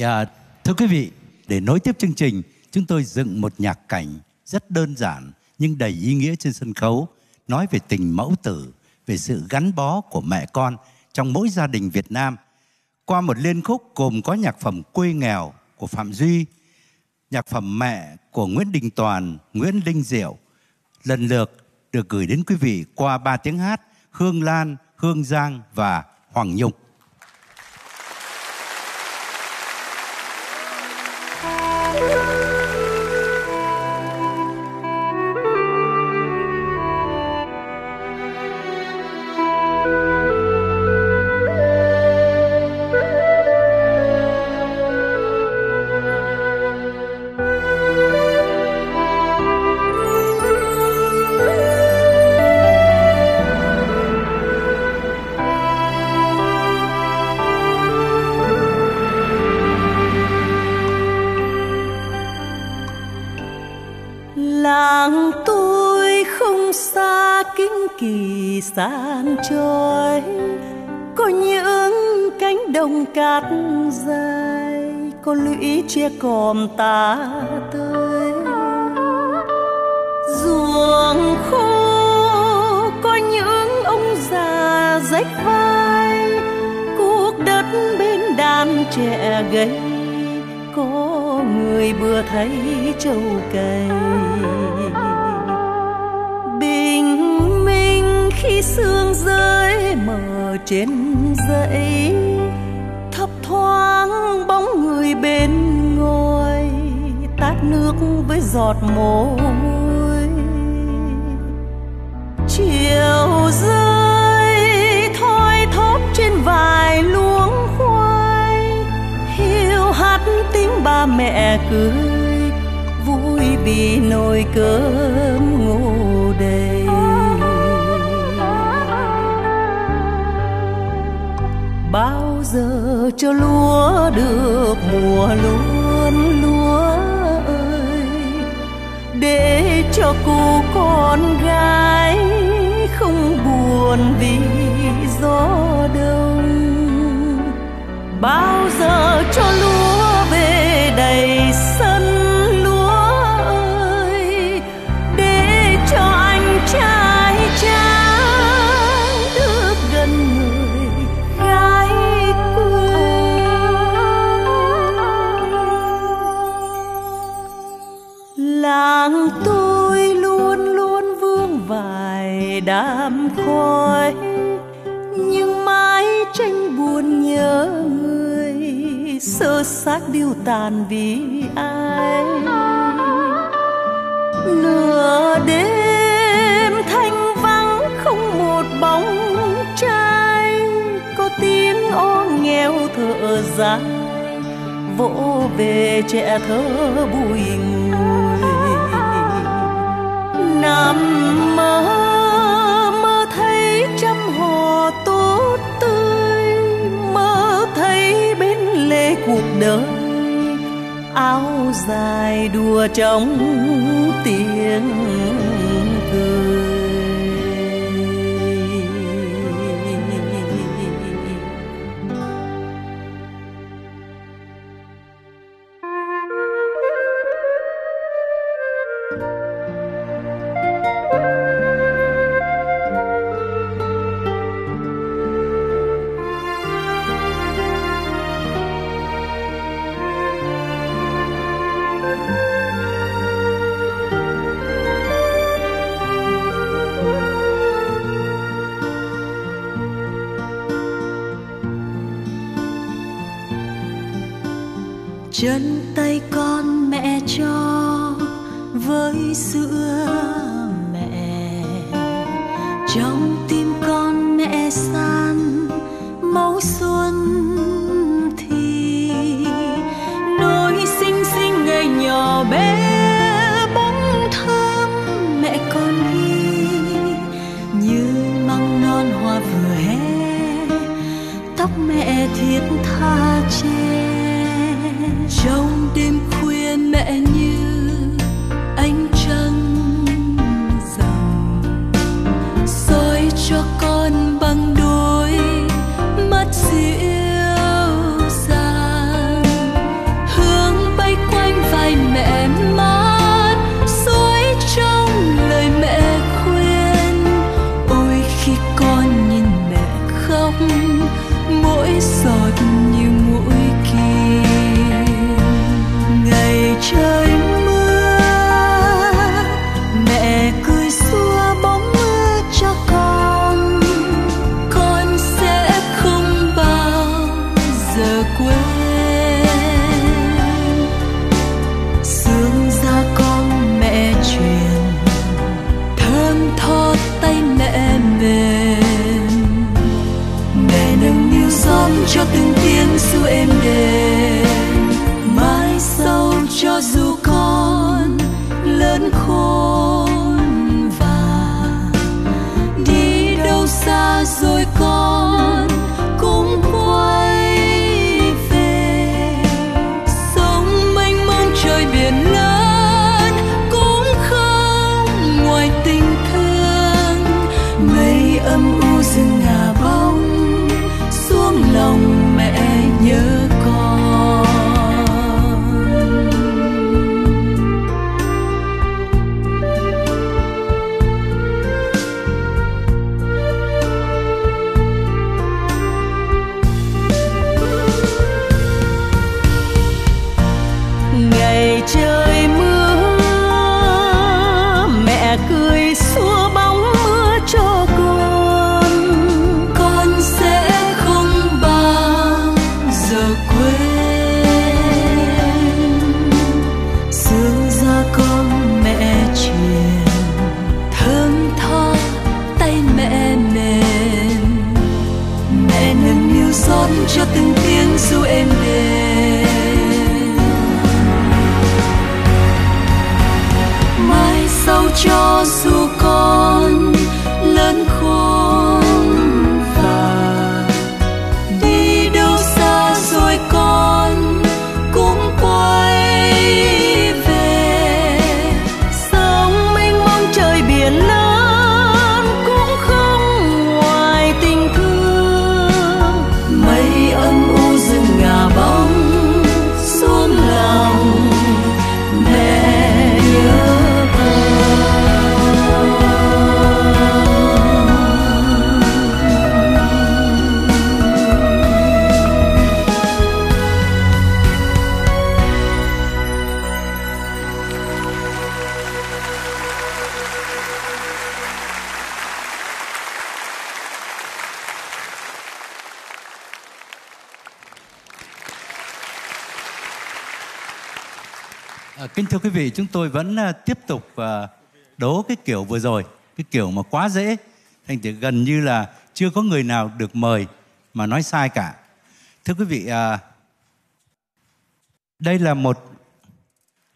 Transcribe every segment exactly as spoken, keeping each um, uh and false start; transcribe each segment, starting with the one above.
Yeah, thưa quý vị, để nối tiếp chương trình, chúng tôi dựng một nhạc cảnh rất đơn giản nhưng đầy ý nghĩa trên sân khấu, nói về tình mẫu tử, về sự gắn bó của mẹ con trong mỗi gia đình Việt Nam, qua một liên khúc gồm có nhạc phẩm Quê Nghèo của Phạm Duy, nhạc phẩm Mẹ của Nguyễn Đình Toàn, Nguyễn Linh Diệu, lần lượt được gửi đến quý vị qua ba tiếng hát Hương Lan, Hương Giang và Hoàng Nhung. Sàn trôi có những cánh đồng cát dài, có lũy chia còm ta tới ruộng khô, có những ông già rách vai cuốc đất bên đàn trẻ gầy, có người vừa thấy trâu cày. Khi sương rơi mờ trên dãy, thấp thoáng bóng người bên ngồi tát nước với giọt mồ hôi. Chiều rơi thoi thóp trên vài luống khoai, hiu hắt tiếng ba mẹ cười vui vì nồi cơm ngô đầy. Bao giờ cho lúa được mùa luôn lúa ơi, để cho cô con gái không buồn vì gió đông. Bao giờ cho lúa về đầy sân lúa ơi, để cho anh trai cha làng tôi luôn luôn vương vài đám khói, nhưng mái tranh buồn nhớ người, sơ xác điêu tàn vì ai. Lửa đêm thanh vắng không một bóng trai, có tiếng ó nghèo thở dài vỗ về trẻ thơ bụi ngùi. Nằm mơ mơ thấy trăm hò tốt tươi, mơ thấy bên lề cuộc đời áo dài đùa trong tiếng cười. Chân tay con mẹ cho với sữa mẹ, trong tim con mẹ san máu xuân thì nỗi xinh xinh ngày nhỏ bé bóng thơm mẹ con đi như măng non hoa vừa hé, tóc mẹ thiết tha che. Trong đêm khuya mẹ như ánh trăng rằm soi cho con bằng đôi mắt dịu dàng, biển lớn cũng không ngoài tình thương. Mây âm u rừng ngả bóng xuống lòng mẹ nhớ con. Ngày trời mưa mẹ cười xua bóng mưa cho con, con sẽ không bao giờ quên sương ra con mẹ truyền thơm tho tay mẹ nền. Mẹ nâng niu xót cho từng tiếng ru êm đềm. Sau cho dù con lớn khôn và đi đâu xa rồi con cũng quay về. Sóng mênh mông trời biển lớn cũng không ngoài tình thương. Mây âm u rừng ngả bóng xuống lòng mẹ nhớ. Kính thưa quý vị, chúng tôi vẫn tiếp tục đố cái kiểu vừa rồi, cái kiểu mà quá dễ, thành thử gần như là chưa có người nào được mời mà nói sai cả. Thưa quý vị, đây là một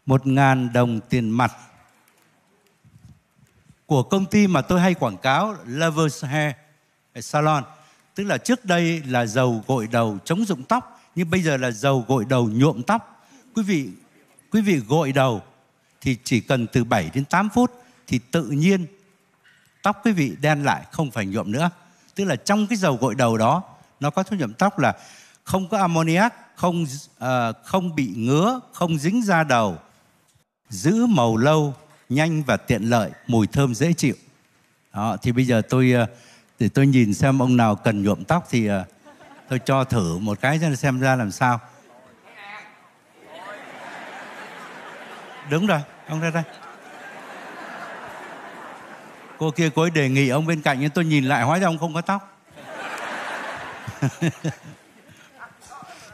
một ngàn đồng tiền mặt của công ty mà tôi hay quảng cáo Lover's Hair Salon, tức là trước đây là dầu gội đầu chống rụng tóc, nhưng bây giờ là dầu gội đầu nhuộm tóc. Quý vị Quý vị gội đầu thì chỉ cần từ bảy đến tám phút thì tự nhiên tóc quý vị đen lại, không phải nhuộm nữa. Tức là trong cái dầu gội đầu đó nó có thuốc nhuộm tóc là không có ammoniac, không, uh, không bị ngứa, không dính da đầu, giữ màu lâu, nhanh và tiện lợi, mùi thơm dễ chịu. Đó, thì bây giờ tôi, uh, thì tôi nhìn xem ông nào cần nhuộm tóc thì uh, tôi cho thử một cái xem ra làm sao. Đúng rồi, ông ra đây. Cô kia cô ấy đề nghị ông bên cạnh, nhưng tôi nhìn lại hóa ra ông không có tóc.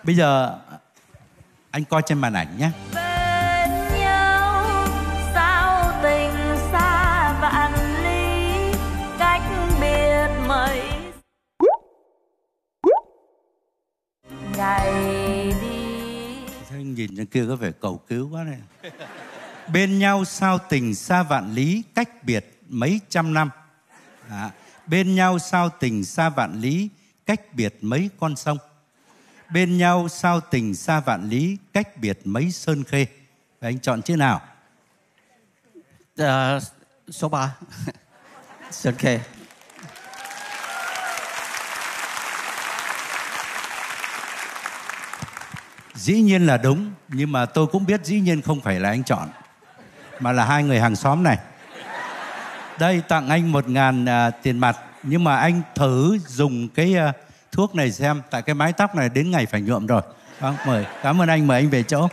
Bây giờ anh coi trên màn ảnh nhé. Bên nhau sao tình xa vạn lý, cách biệt mấy ngày đi. Nhìn trên kia có vẻ cầu cứu quá này. Bên nhau sao tình xa vạn lý, cách biệt mấy trăm năm. À, bên nhau sao tình xa vạn lý, cách biệt mấy con sông. Bên nhau sao tình xa vạn lý, cách biệt mấy sơn khê. Và anh chọn chữ nào? À, số ba. Sơn khê. Dĩ nhiên là đúng, nhưng mà tôi cũng biết dĩ nhiên không phải là anh chọn, mà là hai người hàng xóm này. Đây, tặng anh một ngàn uh, tiền mặt, nhưng mà anh thử dùng cái uh, thuốc này xem, tại cái mái tóc này đến ngày phải nhuộm rồi. Vâng, mời, cảm ơn anh, mời anh về chỗ.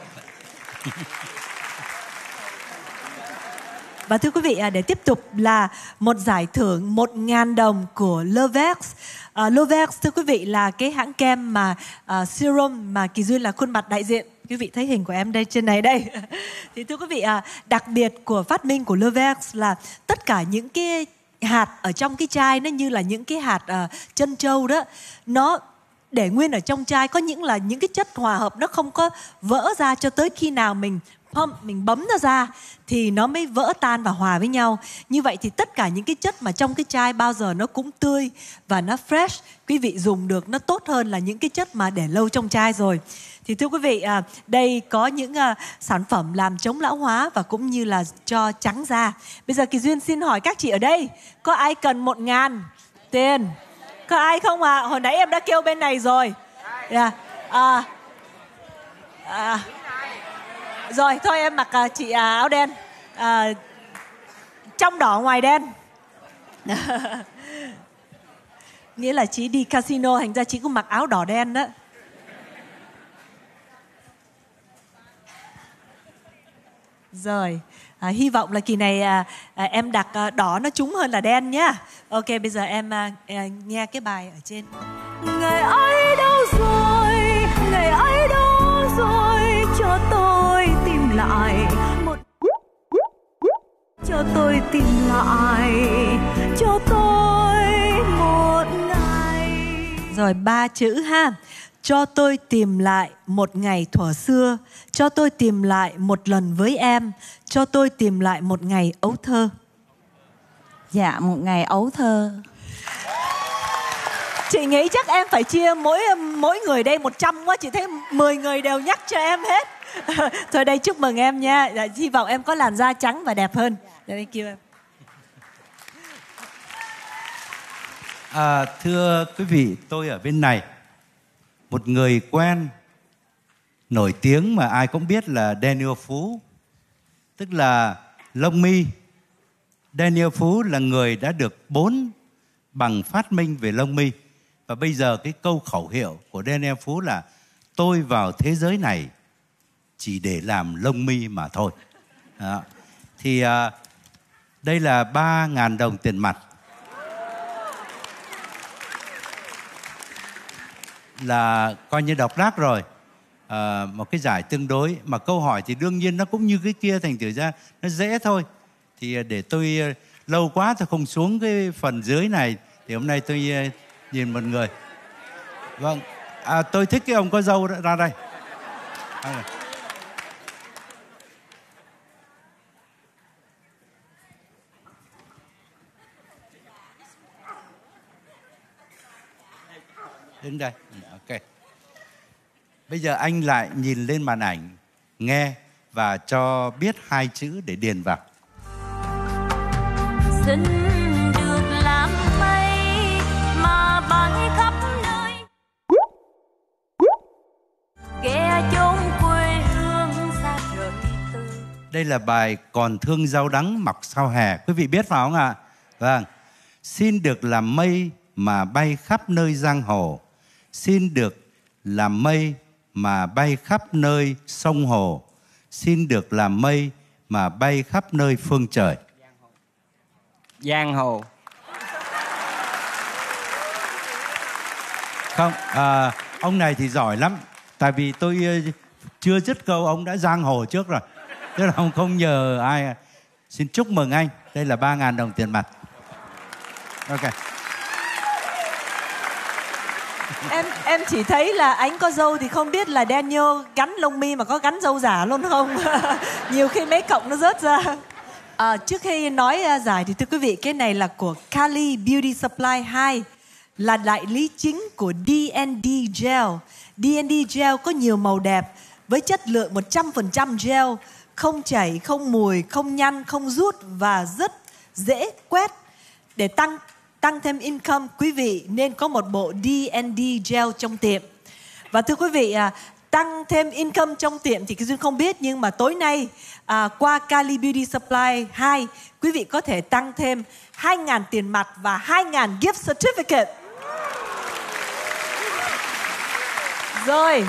Và thưa quý vị, để tiếp tục là một giải thưởng một ngàn đồng của Lovex. Uh, Lovex, thưa quý vị, là cái hãng kem mà uh, serum mà Kỳ Duyên là khuôn mặt đại diện. Quý vị thấy hình của em đây trên này đây. Thì thưa quý vị, uh, đặc biệt của phát minh của Lovex là tất cả những cái hạt ở trong cái chai nó như là những cái hạt uh, trân châu đó, nó để nguyên ở trong chai, có những là những cái chất hòa hợp nó không có vỡ ra cho tới khi nào mình pump, mình bấm nó ra thì nó mới vỡ tan và hòa với nhau. Như vậy thì tất cả những cái chất mà trong cái chai bao giờ nó cũng tươi và nó fresh. Quý vị dùng được nó tốt hơn là những cái chất mà để lâu trong chai rồi. Thì thưa quý vị, à, đây có những à, sản phẩm làm chống lão hóa và cũng như là cho trắng da. Bây giờ Kỳ Duyên xin hỏi các chị ở đây, có ai cần một ngàn tiền? Có ai không ạ? À? Hồi nãy em đã kêu bên này rồi. Yeah. À, à, rồi, thôi em mặc à, chị à, áo đen. À, trong đỏ ngoài đen. Nghĩa là chị đi casino, thành ra chị cũng mặc áo đỏ đen đó. Rồi, à, hy vọng là kỳ này à, à, em đặt à, đỏ nó trúng hơn là đen nhá. Ok, bây giờ em à, à, nghe cái bài ở trên. Ngày ấy đâu rồi, ngày ấy đâu rồi, cho tôi tìm lại một... Cho tôi tìm lại, cho tôi một ngày. Rồi, ba chữ ha. Cho tôi tìm lại một ngày thuở xưa, cho tôi tìm lại một lần với em, cho tôi tìm lại một ngày ấu thơ. Dạ, một ngày ấu thơ. Chị nghĩ chắc em phải chia mỗi mỗi người đây một trăm quá, chị thấy mười người đều nhắc cho em hết. Thôi đây chúc mừng em nha, dạ, hy vọng em có làn da trắng và đẹp hơn. Dạ, thank you em. À, thưa quý vị, tôi ở bên này. Một người quen nổi tiếng mà ai cũng biết là Daniel Phú, tức là lông mi. Daniel Phú là người đã được bốn bằng phát minh về lông mi. Và bây giờ cái câu khẩu hiệu của Daniel Phú là tôi vào thế giới này chỉ để làm lông mi mà thôi. Đó. Thì à, đây là ba nghìn đồng tiền mặt, là coi như đọc lác rồi, à, một cái giải tương đối. Mà câu hỏi thì đương nhiên nó cũng như cái kia, thành thử ra nó dễ thôi. Thì để tôi lâu quá tôi không xuống cái phần dưới này, thì hôm nay tôi nhìn một người. Vâng, à, tôi thích cái ông có râu ra đây. À, đến đây. Ok. Bây giờ anh lại nhìn lên màn ảnh, nghe và cho biết hai chữ để điền vào. Xin được làm mây mà bay khắp nơi. Kẻ chốn quê hương xa rời tư. Đây là bài Còn thương rau đắng mặc sau hè. Quý vị biết phải không ạ? Vâng. Xin được làm mây mà bay khắp nơi giang hồ. Xin được làm mây mà bay khắp nơi sông hồ. Xin được làm mây mà bay khắp nơi phương trời. Giang hồ. Không, à, ông này thì giỏi lắm. Tại vì tôi chưa dứt câu, ông đã giang hồ trước rồi. Tức là ông không nhờ ai. Xin chúc mừng anh. Đây là ba nghìn đồng tiền mặt. Ok. Em em chỉ thấy là Ánh có dâu thì không biết là Daniel gắn lông mi mà có gắn dâu giả luôn không? Nhiều khi mấy cộng nó rớt ra. À, trước khi nói uh, giải thì thưa quý vị, cái này là của Cali Beauty Supply hai, là đại lý chính của đê en đê Gel. đê en đê Gel có nhiều màu đẹp với chất lượng một trăm phần trăm gel, không chảy, không mùi, không nhăn, không rút và rất dễ quét. Để tăng tăng thêm income, quý vị nên có một bộ đê en đê Gel trong tiệm. Và thưa quý vị, à, tăng thêm income trong tiệm thì Kỳ Duyên không biết, nhưng mà tối nay à, qua Cali Beauty Supply hai, quý vị có thể tăng thêm hai nghìn tiền mặt và hai nghìn gift certificate. Rồi,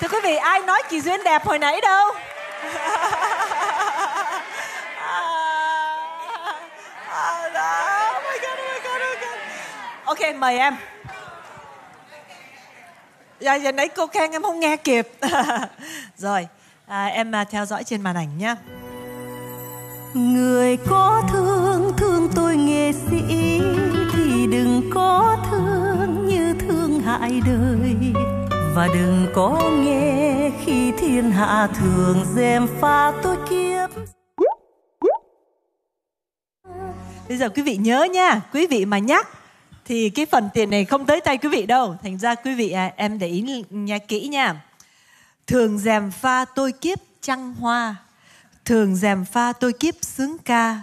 thưa quý vị, ai nói Kỳ Duyên đẹp hồi nãy đâu? Ok, mời em. Dạ, giờ nãy cô khen em không nghe kịp. Rồi, à, em theo dõi trên màn ảnh nhé. Người có thương, thương tôi nghệ sĩ, thì đừng có thương như thương hại đời. Và đừng có nghe khi thiên hạ thường dèm pha tôi kiếp. Bây giờ quý vị nhớ nha, quý vị mà nhắc thì cái phần tiền này không tới tay quý vị đâu. Thành ra quý vị à, em để ý nha, kỹ nha. Thường dèm pha tôi kiếp trăng hoa, thường dèm pha tôi kiếp sướng ca,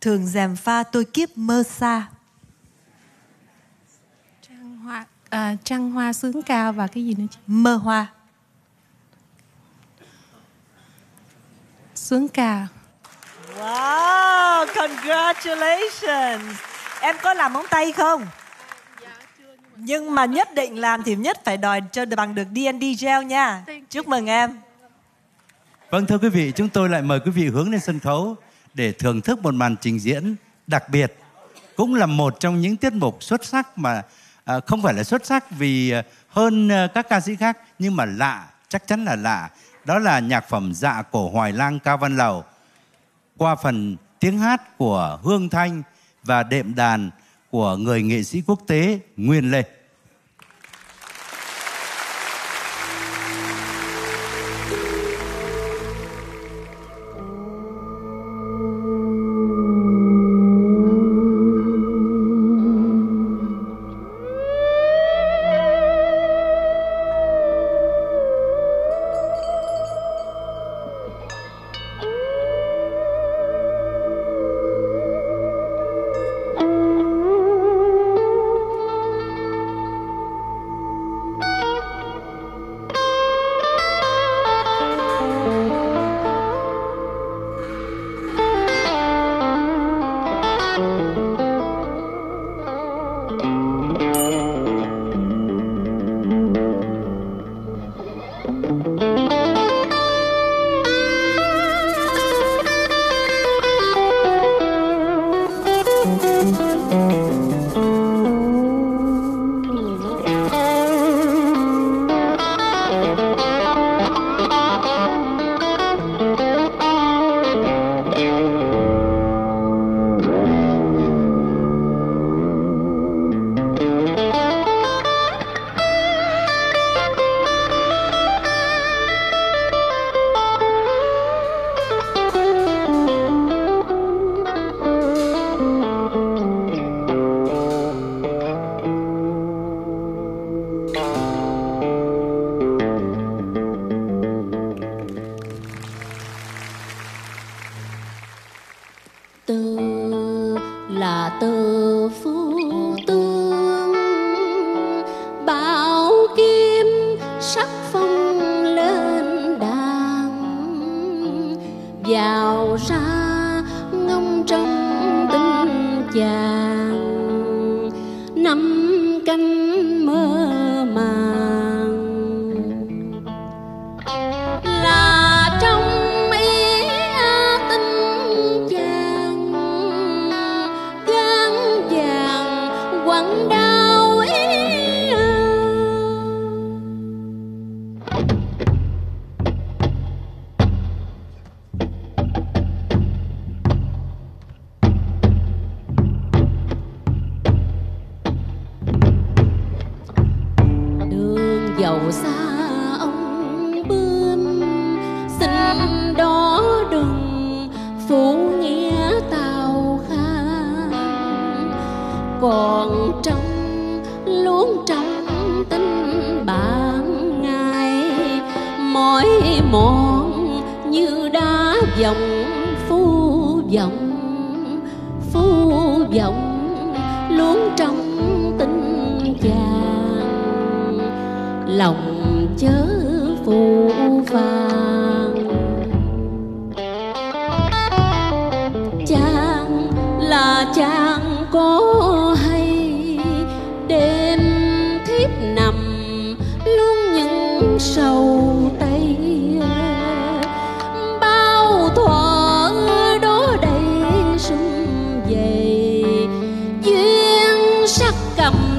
thường dèm pha tôi kiếp mơ xa. Trăng hoa, à, trăng hoa sướng ca và cái gì nữa chứ? Mơ hoa. Sướng ca. Wow, congratulations. Em có làm móng tay không? Dạ, chưa, nhưng, mà... nhưng mà nhất định làm thì nhất phải đòi cho bằng được đê en đê Gel nha. Chúc mừng em. Vâng, thưa quý vị, chúng tôi lại mời quý vị hướng lên sân khấu để thưởng thức một màn trình diễn đặc biệt. Cũng là một trong những tiết mục xuất sắc mà à, không phải là xuất sắc vì hơn các ca sĩ khác, nhưng mà lạ, chắc chắn là lạ. Đó là nhạc phẩm Dạ cổ Hoài Lang Cao Văn Lầu qua phần tiếng hát của Hương Thanh và đệm đàn của người nghệ sĩ quốc tế Nguyên Lê.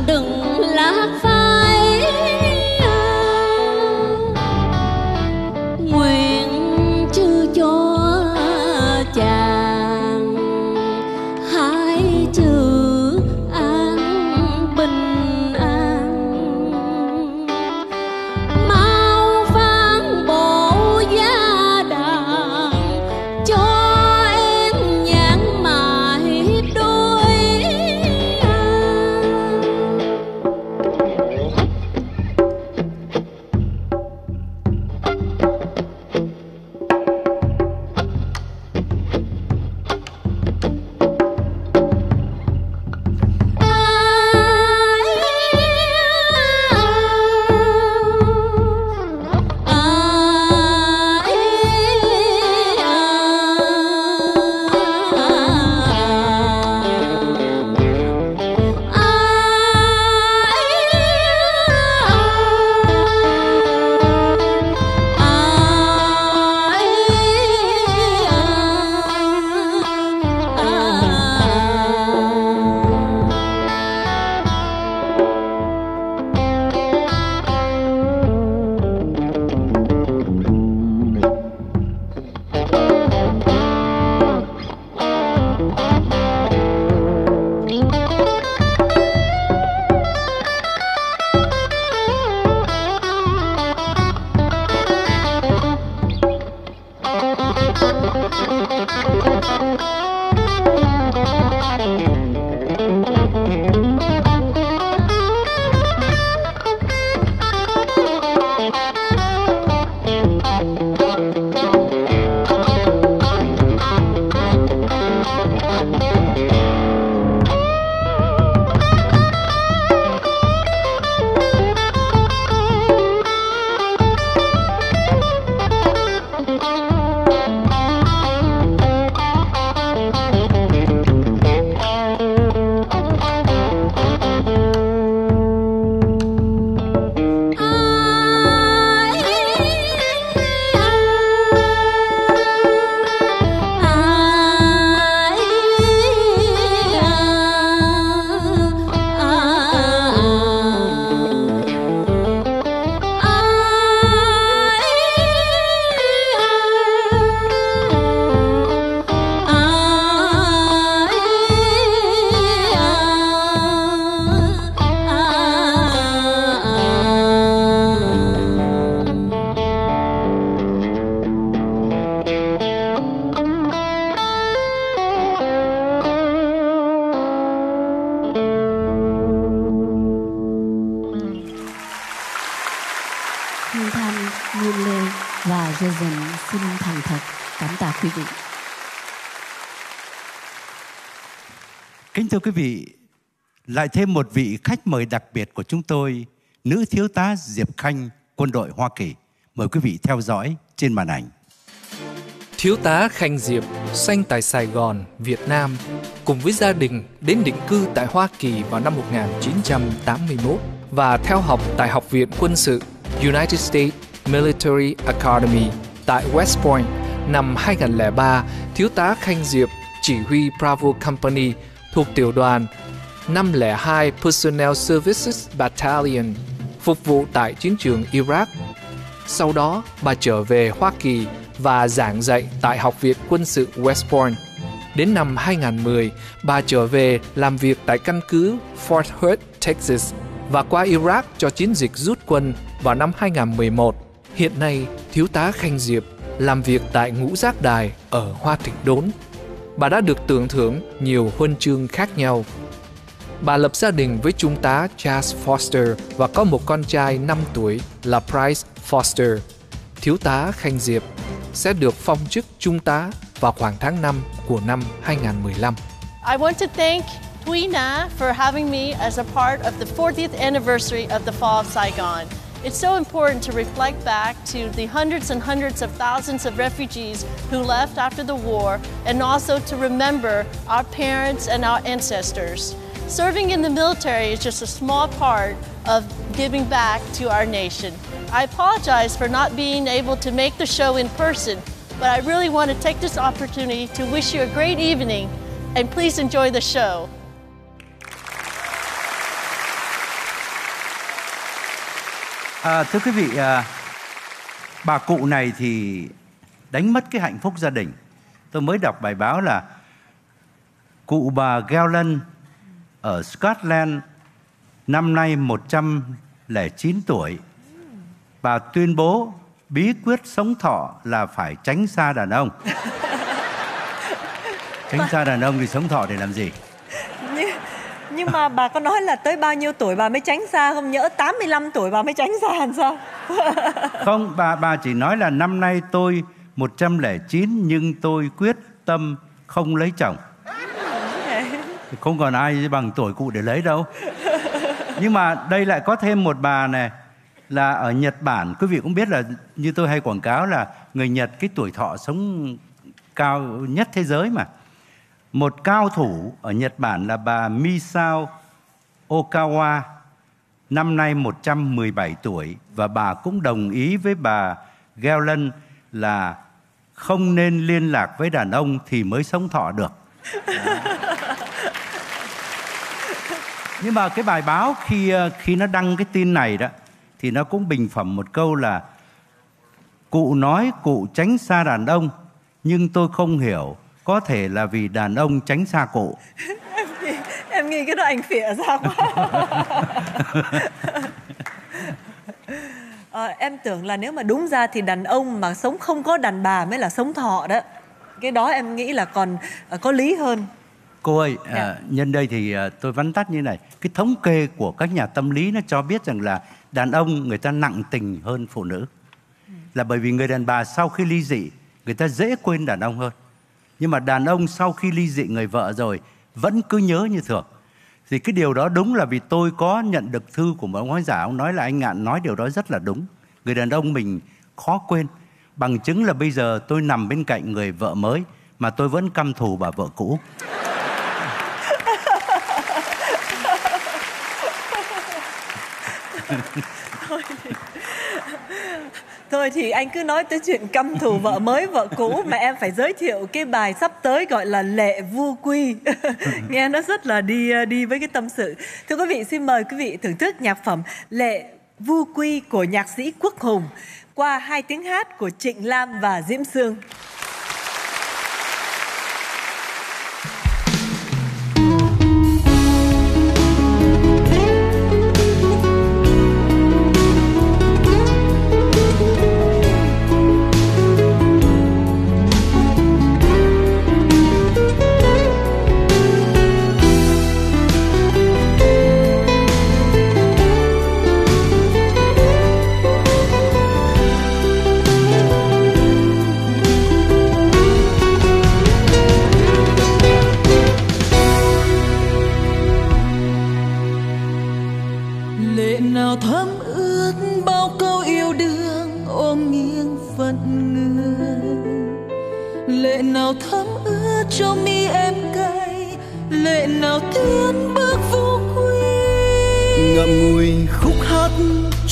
Đừng lạc phai, nguyện Hương Thanh, Nguyên Lê và Jason xin thành thật cảm tạ quý vị. Kính thưa quý vị, lại thêm một vị khách mời đặc biệt của chúng tôi, nữ thiếu tá Diệp Khanh, quân đội Hoa Kỳ. Mời quý vị theo dõi trên màn ảnh. Thiếu tá Khanh Diệp sanh tại Sài Gòn, Việt Nam, cùng với gia đình đến định cư tại Hoa Kỳ vào năm một nghìn chín trăm tám mươi mốt và theo học tại Học viện Quân sự United States Military Academy tại West Point. Năm hai nghìn không trăm lẻ ba, Thiếu tá Khanh Diệp chỉ huy Bravo Company thuộc tiểu đoàn năm không hai Personnel Services Battalion, phục vụ tại chiến trường Iraq. Sau đó, bà trở về Hoa Kỳ và giảng dạy tại Học viện Quân sự West Point. Đến năm hai nghìn không trăm mười, bà trở về làm việc tại căn cứ Fort Hood, Texas và qua Iraq cho chiến dịch rút quân vào năm hai nghìn không trăm mười một. Hiện nay, Thiếu tá Khanh Diệp làm việc tại Ngũ Giác Đài ở Hoa Thịnh Đốn. Bà đã được tưởng thưởng nhiều huân chương khác nhau. Bà lập gia đình với Trung tá Charles Foster và có một con trai năm tuổi là Price Foster. Thiếu tá Khanh Diệp sẽ được phong chức Trung tá vào khoảng tháng năm của năm hai nghìn không trăm mười lăm. I want to thank Thuy Nga for having me as a part of the fortieth anniversary of the fall of Saigon. It's so important to reflect back to the hundreds and hundreds of thousands of refugees who left after the war, and also to remember our parents and our ancestors. Serving in the military is just a small part of giving back to our nation. I apologize for not being able to make the show in person, but I really want to take this opportunity to wish you a great evening, and please enjoy the show. À, thưa quý vị, à, bà cụ này thì đánh mất cái hạnh phúc gia đình. Tôi mới đọc bài báo là cụ bà Gallan ở Scotland năm nay một trăm lẻ chín tuổi. Bà tuyên bố bí quyết sống thọ là phải tránh xa đàn ông. Tránh xa đàn ông thì sống thọ để làm gì? Nhưng mà bà có nói là tới bao nhiêu tuổi bà mới tránh xa không? Nhỡ tám mươi lăm tuổi bà mới tránh xa làm sao? Không, bà bà chỉ nói là năm nay tôi một trăm lẻ chín nhưng tôi quyết tâm không lấy chồng. Không còn ai bằng tuổi cụ để lấy đâu. Nhưng mà đây lại có thêm một bà này là ở Nhật Bản. Quý vị cũng biết là như tôi hay quảng cáo là người Nhật cái tuổi thọ sống cao nhất thế giới mà. Một cao thủ ở Nhật Bản là bà Misao Okawa, năm nay một trăm mười bảy tuổi. Và bà cũng đồng ý với bà Gallan là không nên liên lạc với đàn ông thì mới sống thọ được. Nhưng mà cái bài báo khi, khi nó đăng cái tin này đó, thì nó cũng bình phẩm một câu là cụ nói cụ tránh xa đàn ông, nhưng tôi không hiểu. Có thể là vì đàn ông tránh xa cụ. em, nghĩ, em nghĩ cái đó anh phỉa ra quá. à, Em tưởng là nếu mà đúng ra thì đàn ông mà sống không có đàn bà mới là sống thọ đó. Cái đó em nghĩ là còn có lý hơn. Cô ơi, yeah. à, nhân đây thì à, tôi vắn tắt như này. Cái thống kê của các nhà tâm lý nó cho biết rằng là đàn ông người ta nặng tình hơn phụ nữ. ừ. Là bởi vì người đàn bà sau khi ly dị người ta dễ quên đàn ông hơn. Nhưng mà đàn ông sau khi ly dị người vợ rồi vẫn cứ nhớ như thường. Thì cái điều đó đúng là vì tôi có nhận được thư của một ông khán giả. Ông nói là anh Ngạn nói điều đó rất là đúng. Người đàn ông mình khó quên. Bằng chứng là bây giờ tôi nằm bên cạnh người vợ mới mà tôi vẫn căm thù bà vợ cũ. Thôi thì... Thôi thì anh cứ nói tới chuyện căm thù vợ mới vợ cũ mà em phải giới thiệu cái bài sắp tới gọi là Lệ Vu Quy. Nghe nó rất là đi đi với cái tâm sự. Thưa quý vị, xin mời quý vị thưởng thức nhạc phẩm Lệ Vu Quy của nhạc sĩ Quốc Hùng qua hai tiếng hát của Trịnh Lam và Diễm Sương.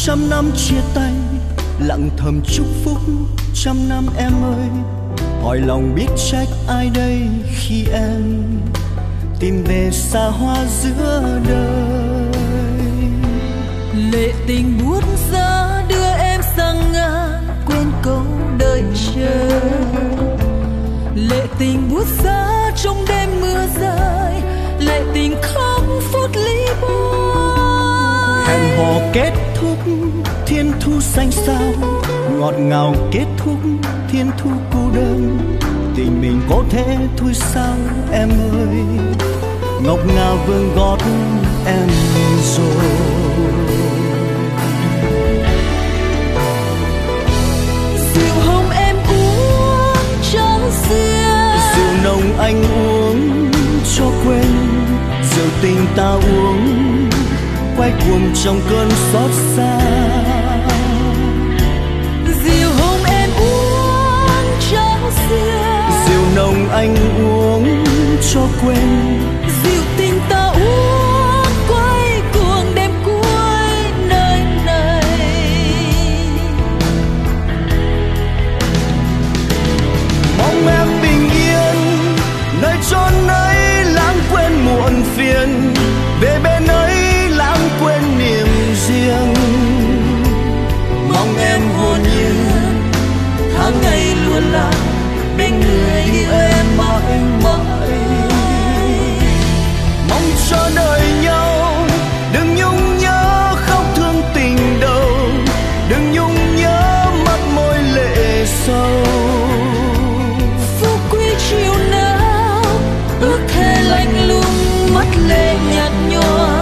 Trăm năm chia tay, lặng thầm chúc phúc trăm năm em ơi. Hỏi lòng biết trách ai đây khi em tìm về xa hoa giữa đời. Lệ tình buốt giá đưa em sang ngàn quên câu đợi chờ. Lệ tình buốt giá trong đêm mưa rơi. Lệ tình khóc phút ly buồn. Hẹn hò kết thúc thiên thu xanh sao, ngọt ngào kết thúc thiên thu cô đơn. Tình mình có thể thôi sao em ơi, ngọc ngà vương gót em rồi. Rượu hồng em uống trắng riêng, rượu nồng anh uống cho quên, rượu tình ta uống quay cuồng trong cơn xót xa. Rượu hồng em uống trắng riêng, rượu nồng anh uống cho quên, rượu tình ta uống quay cuồng đêm cuối nơi này. Mong em bình yên nơi chốn ấy, lãng quên muộn phiền về bên ấy, quên niềm riêng. Mong em hồn nhiên tháng ngày luôn là bên người yêu em mãi mãi. Mong cho đời nhau đừng nhung nhớ không thương tình đâu, đừng nhung nhớ mắt môi lệ sâu. Phút quý chiều nào ước thề lạnh lùng mắt lệ nhạt nhòa.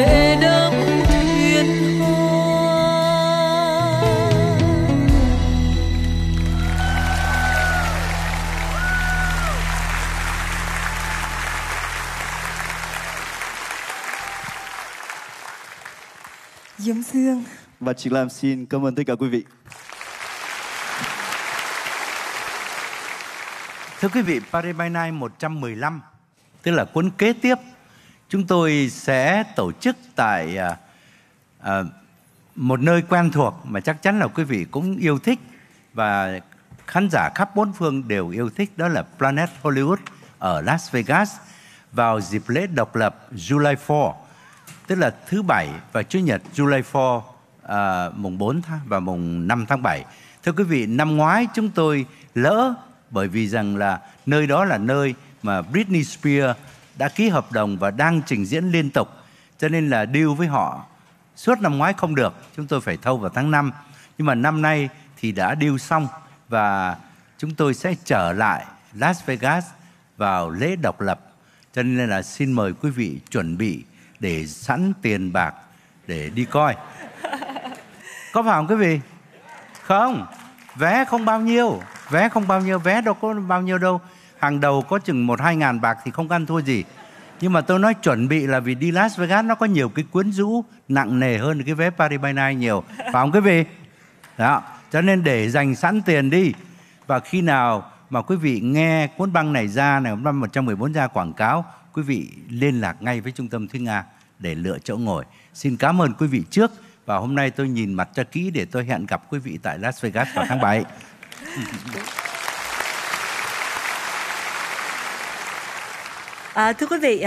lệ đẫm thuyền hoa. Diễm Dương và Trịnh Lam xin cảm ơn tất cả quý vị. Thưa quý vị, Paris by Night một trăm mười lăm, tức là cuốn kế tiếp, chúng tôi sẽ tổ chức tại à, à, một nơi quen thuộc mà chắc chắn là quý vị cũng yêu thích và khán giả khắp bốn phương đều yêu thích, đó là Planet Hollywood ở Las Vegas vào dịp lễ độc lập July fourth, tức là thứ Bảy và Chủ nhật July fourth, à, mùng bốn và mùng năm tháng bảy. Thưa quý vị, năm ngoái chúng tôi lỡ bởi vì rằng là nơi đó là nơi mà Britney Spears đã ký hợp đồng và đang trình diễn liên tục, cho nên là deal với họ suốt năm ngoái không được, chúng tôi phải thâu vào tháng năm. Nhưng mà năm nay thì đã deal xong và chúng tôi sẽ trở lại Las Vegas vào lễ độc lập, cho nên là xin mời quý vị chuẩn bị để sẵn tiền bạc để đi coi. Có phải không quý vị? Không, vé không bao nhiêu, vé không bao nhiêu, vé đâu có bao nhiêu đâu. Hàng đầu có chừng một hai ngàn bạc thì không ăn thua gì. Nhưng mà tôi nói chuẩn bị là vì đi Las Vegas nó có nhiều cái quyến rũ nặng nề hơn cái vé Paris by Night nhiều, phải không quý vị? Đó, cho nên để dành sẵn tiền đi. Và khi nào mà quý vị nghe cuốn băng này ra, này năm một trăm mười bốn ra quảng cáo, quý vị liên lạc ngay với trung tâm Thuy Nga để lựa chỗ ngồi. Xin cảm ơn quý vị trước. Và hôm nay tôi nhìn mặt cho kỹ để tôi hẹn gặp quý vị tại Las Vegas vào tháng bảy. À, thưa quý vị,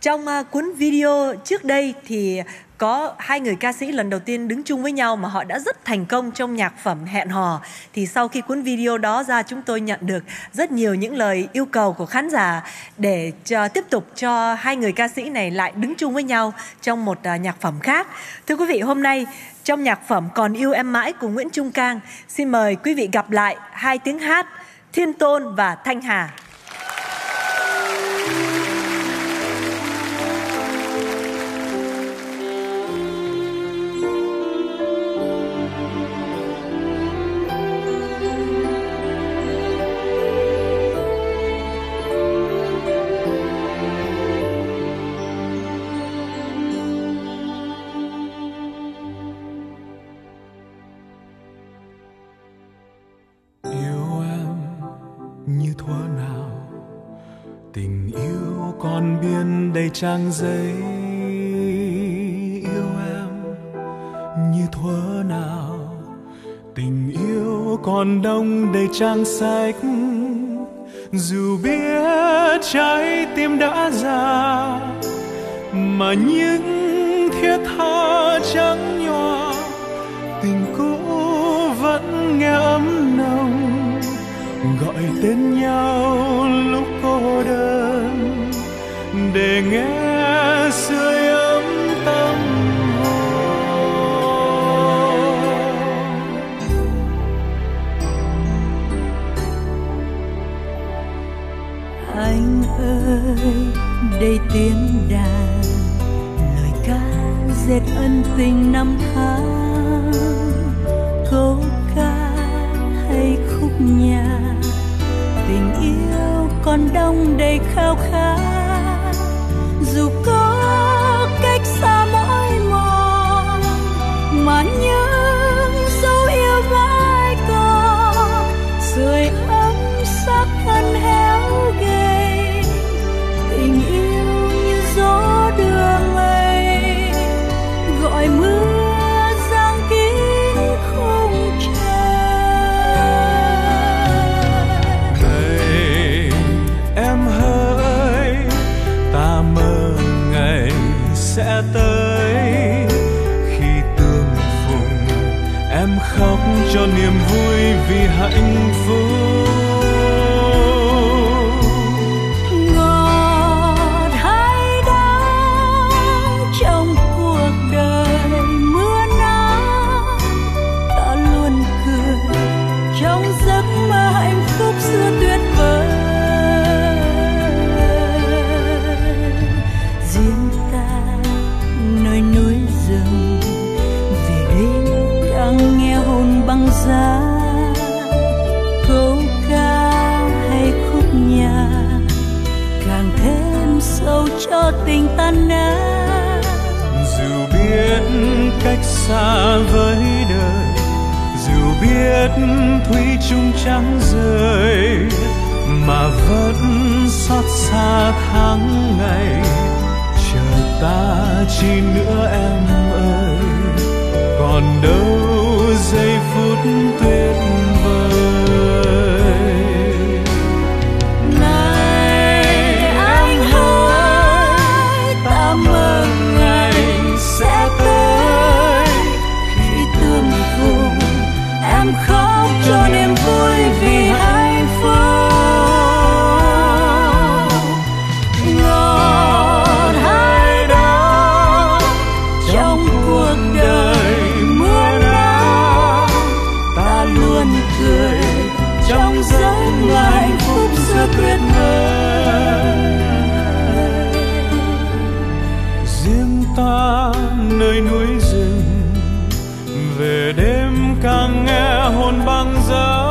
trong cuốn video trước đây thì có hai người ca sĩ lần đầu tiên đứng chung với nhau mà họ đã rất thành công trong nhạc phẩm Hẹn Hò. Thì sau khi cuốn video đó ra, chúng tôi nhận được rất nhiều những lời yêu cầu của khán giả để cho, tiếp tục cho hai người ca sĩ này lại đứng chung với nhau trong một uh, nhạc phẩm khác. Thưa quý vị, hôm nay trong nhạc phẩm Còn Yêu Em Mãi của Nguyễn Trung Cang, xin mời quý vị gặp lại hai tiếng hát Thiên Tôn và Thanh Hà. Trang giấy yêu em như thuở nào, tình yêu còn đông đầy trang sách, dù biết trái tim đã già mà những thiết tha trắng nhòa, tình cũ vẫn nghe ấm nồng gọi tên nhau lúc cô đơn, để nghe sưởi ấm tâm hồn. Anh ơi, đây tiếng đàn lời ca dệt ân tình năm tháng, câu ca hay khúc nhạc tình yêu còn đông đầy khao khát, dù có cách xa mỏi mòn mà những dấu yêu vai còn sưởi ấm sắc thân héo gầy, tình yêu như gió đưa mây gọi mưa giăng kín không trời. Hey, em hỡi, ta mơ sẽ tới khi tương phùng, em khóc cho niềm vui vì hạnh phúc. Ngọt hay đắng trong cuộc đời mưa nắng, ta luôn cười trong giấc mơ hạnh phúc xưa tuyệt vời. cho tình tan nát. Dù biết cách xa với đời, dù biết thủy chung trắng rơi, mà vẫn xót xa tháng ngày chờ ta chi nữa em ơi. Còn đâu giây phút tuyệt vời này anh hỡi, ta mơ ngày sẽ tới khi tương phùng em khóc cho niềm vui vì hạnh phúc. Tuyệt vời riêng ta nơi núi rừng, về đêm càng nghe hồn băng giá.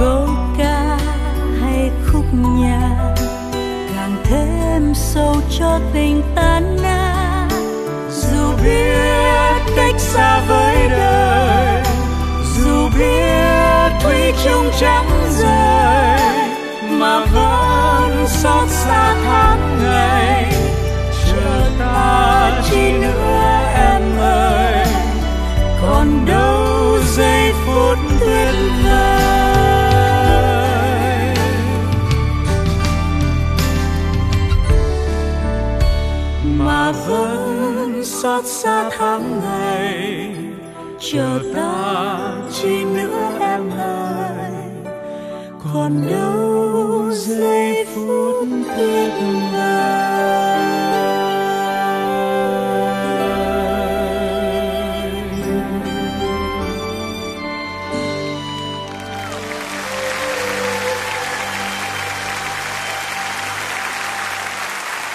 Câu ca hay khúc nhạc càng thêm sâu cho tình tan nát. Dù biết cách xa với đời, dù biết thủy chung trắng rơi, mà vẫn xót xa tháng ngày chờ ta chi nữa em ơi. Còn đâu giây phút tuyệt vời mà vẫn xót xa tháng ngày chờ ta chi nữa em ơi. Còn đâu giây phút tuyệt vời.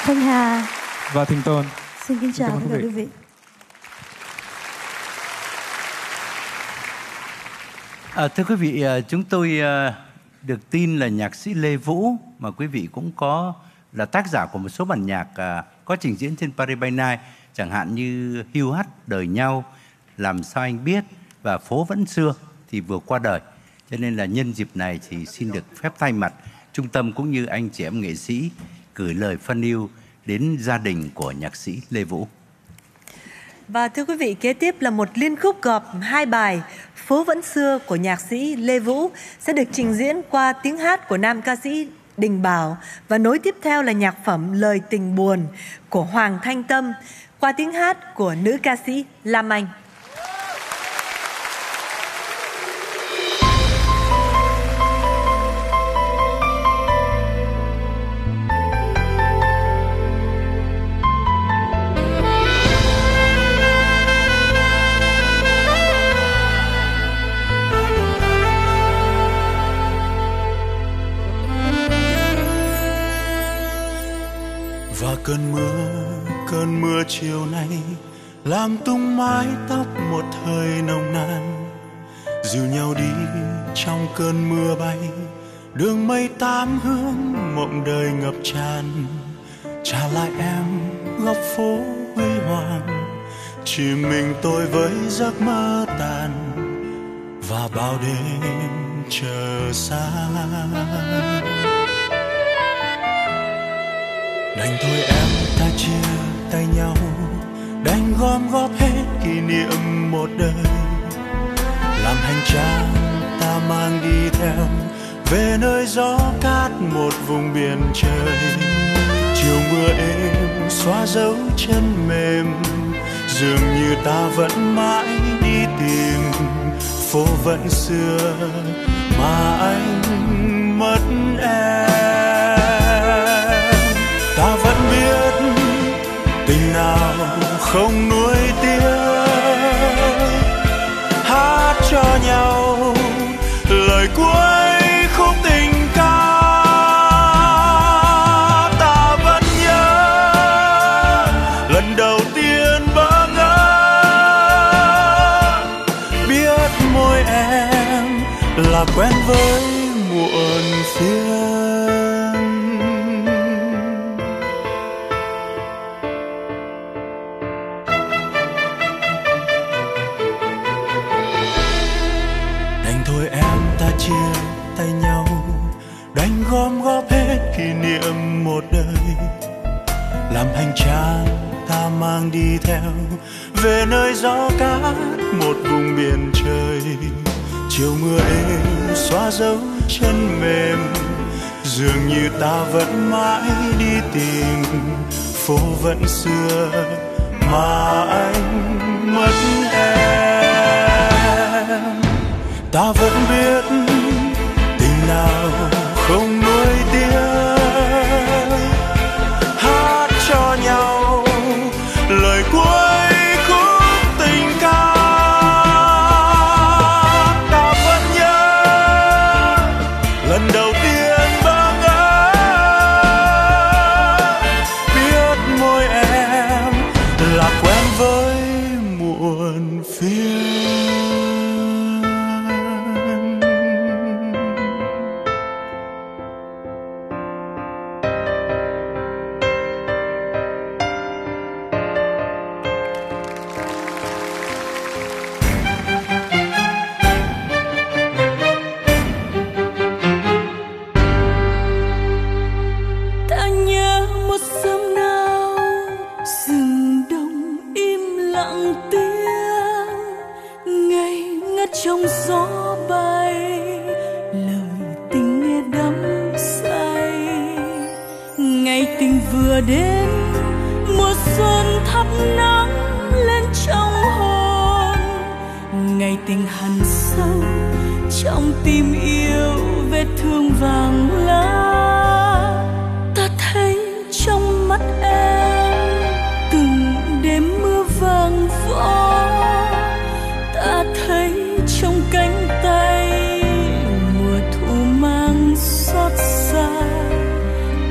Thanh Hà và Thiên Tôn xin kính chào tất cả quý vị. À, thưa quý vị, chúng tôi được tin là nhạc sĩ Lê Vũ, mà quý vị cũng có là tác giả của một số bản nhạc à, có trình diễn trên Paris By Night, chẳng hạn như Hiu Hắt Đời Nhau, Làm Sao Anh Biết và Phố Vẫn Xưa thì vừa qua đời. Cho nên là nhân dịp này thì xin được phép thay mặt trung tâm cũng như anh chị em nghệ sĩ gửi lời phân yêu đến gia đình của nhạc sĩ Lê Vũ. Và thưa quý vị, kế tiếp là một liên khúc gộp hai bài Phố Vẫn Xưa của nhạc sĩ Lê Vũ sẽ được trình diễn qua tiếng hát của nam ca sĩ Đình Bảo, và nối tiếp theo là nhạc phẩm Lời Tình Buồn của Hoàng Thanh Tâm qua tiếng hát của nữ ca sĩ Lam Anh. Cơn mưa, cơn mưa chiều nay làm tung mái tóc một hơi nồng nàn. Dìu nhau đi trong cơn mưa bay, đường mây tám hướng mộng đời ngập tràn. Trả lại em góc phố huy hoàng, chỉ mình tôi với giấc mơ tàn và bao đêm chờ xa. Đành thôi em ta chia tay nhau, đành gom góp hết kỷ niệm một đời. Làm hành trang ta mang đi theo, về nơi gió cát một vùng biển trời. Chiều mưa êm xóa dấu chân mềm, dường như ta vẫn mãi đi tìm phố vẫn xưa mà anh mất em. Ta vẫn biết tình nào không nuối tiếc, hát cho nhau lời cuối khúc tình ca. Ta vẫn nhớ lần đầu tiên bỡ ngỡ, biết môi em là quen với muộn phiền. gom góp hết kỷ niệm một đời, làm hành trang ta mang đi theo về nơi gió cát một vùng biển trời. Chiều mưa êm xóa dấu chân mềm, dường như ta vẫn mãi đi tìm phố vẫn xưa mà anh mất em. Ta vẫn biết tình nào không nuối tiếc, hát cho nhau lời cuối khúc tình ca. Ta vẫn nhớ lần đầu tiên bơ ngỡ, biết môi em là quen với muộn phiền. Ta nhớ một sớm nào rừng đông im lặng tiếng ngày ngất trong gió bay, lời tình nghe đắm say. Ngày tình vừa đến mùa xuân thắp nắng lên trong hồn, ngày tình hằn sâu trong tim yêu vết thương vàng lá. Ta thấy trong mắt em từng đêm mưa vàng vỗ, ta thấy trong cánh tay mùa thu mang xót xa.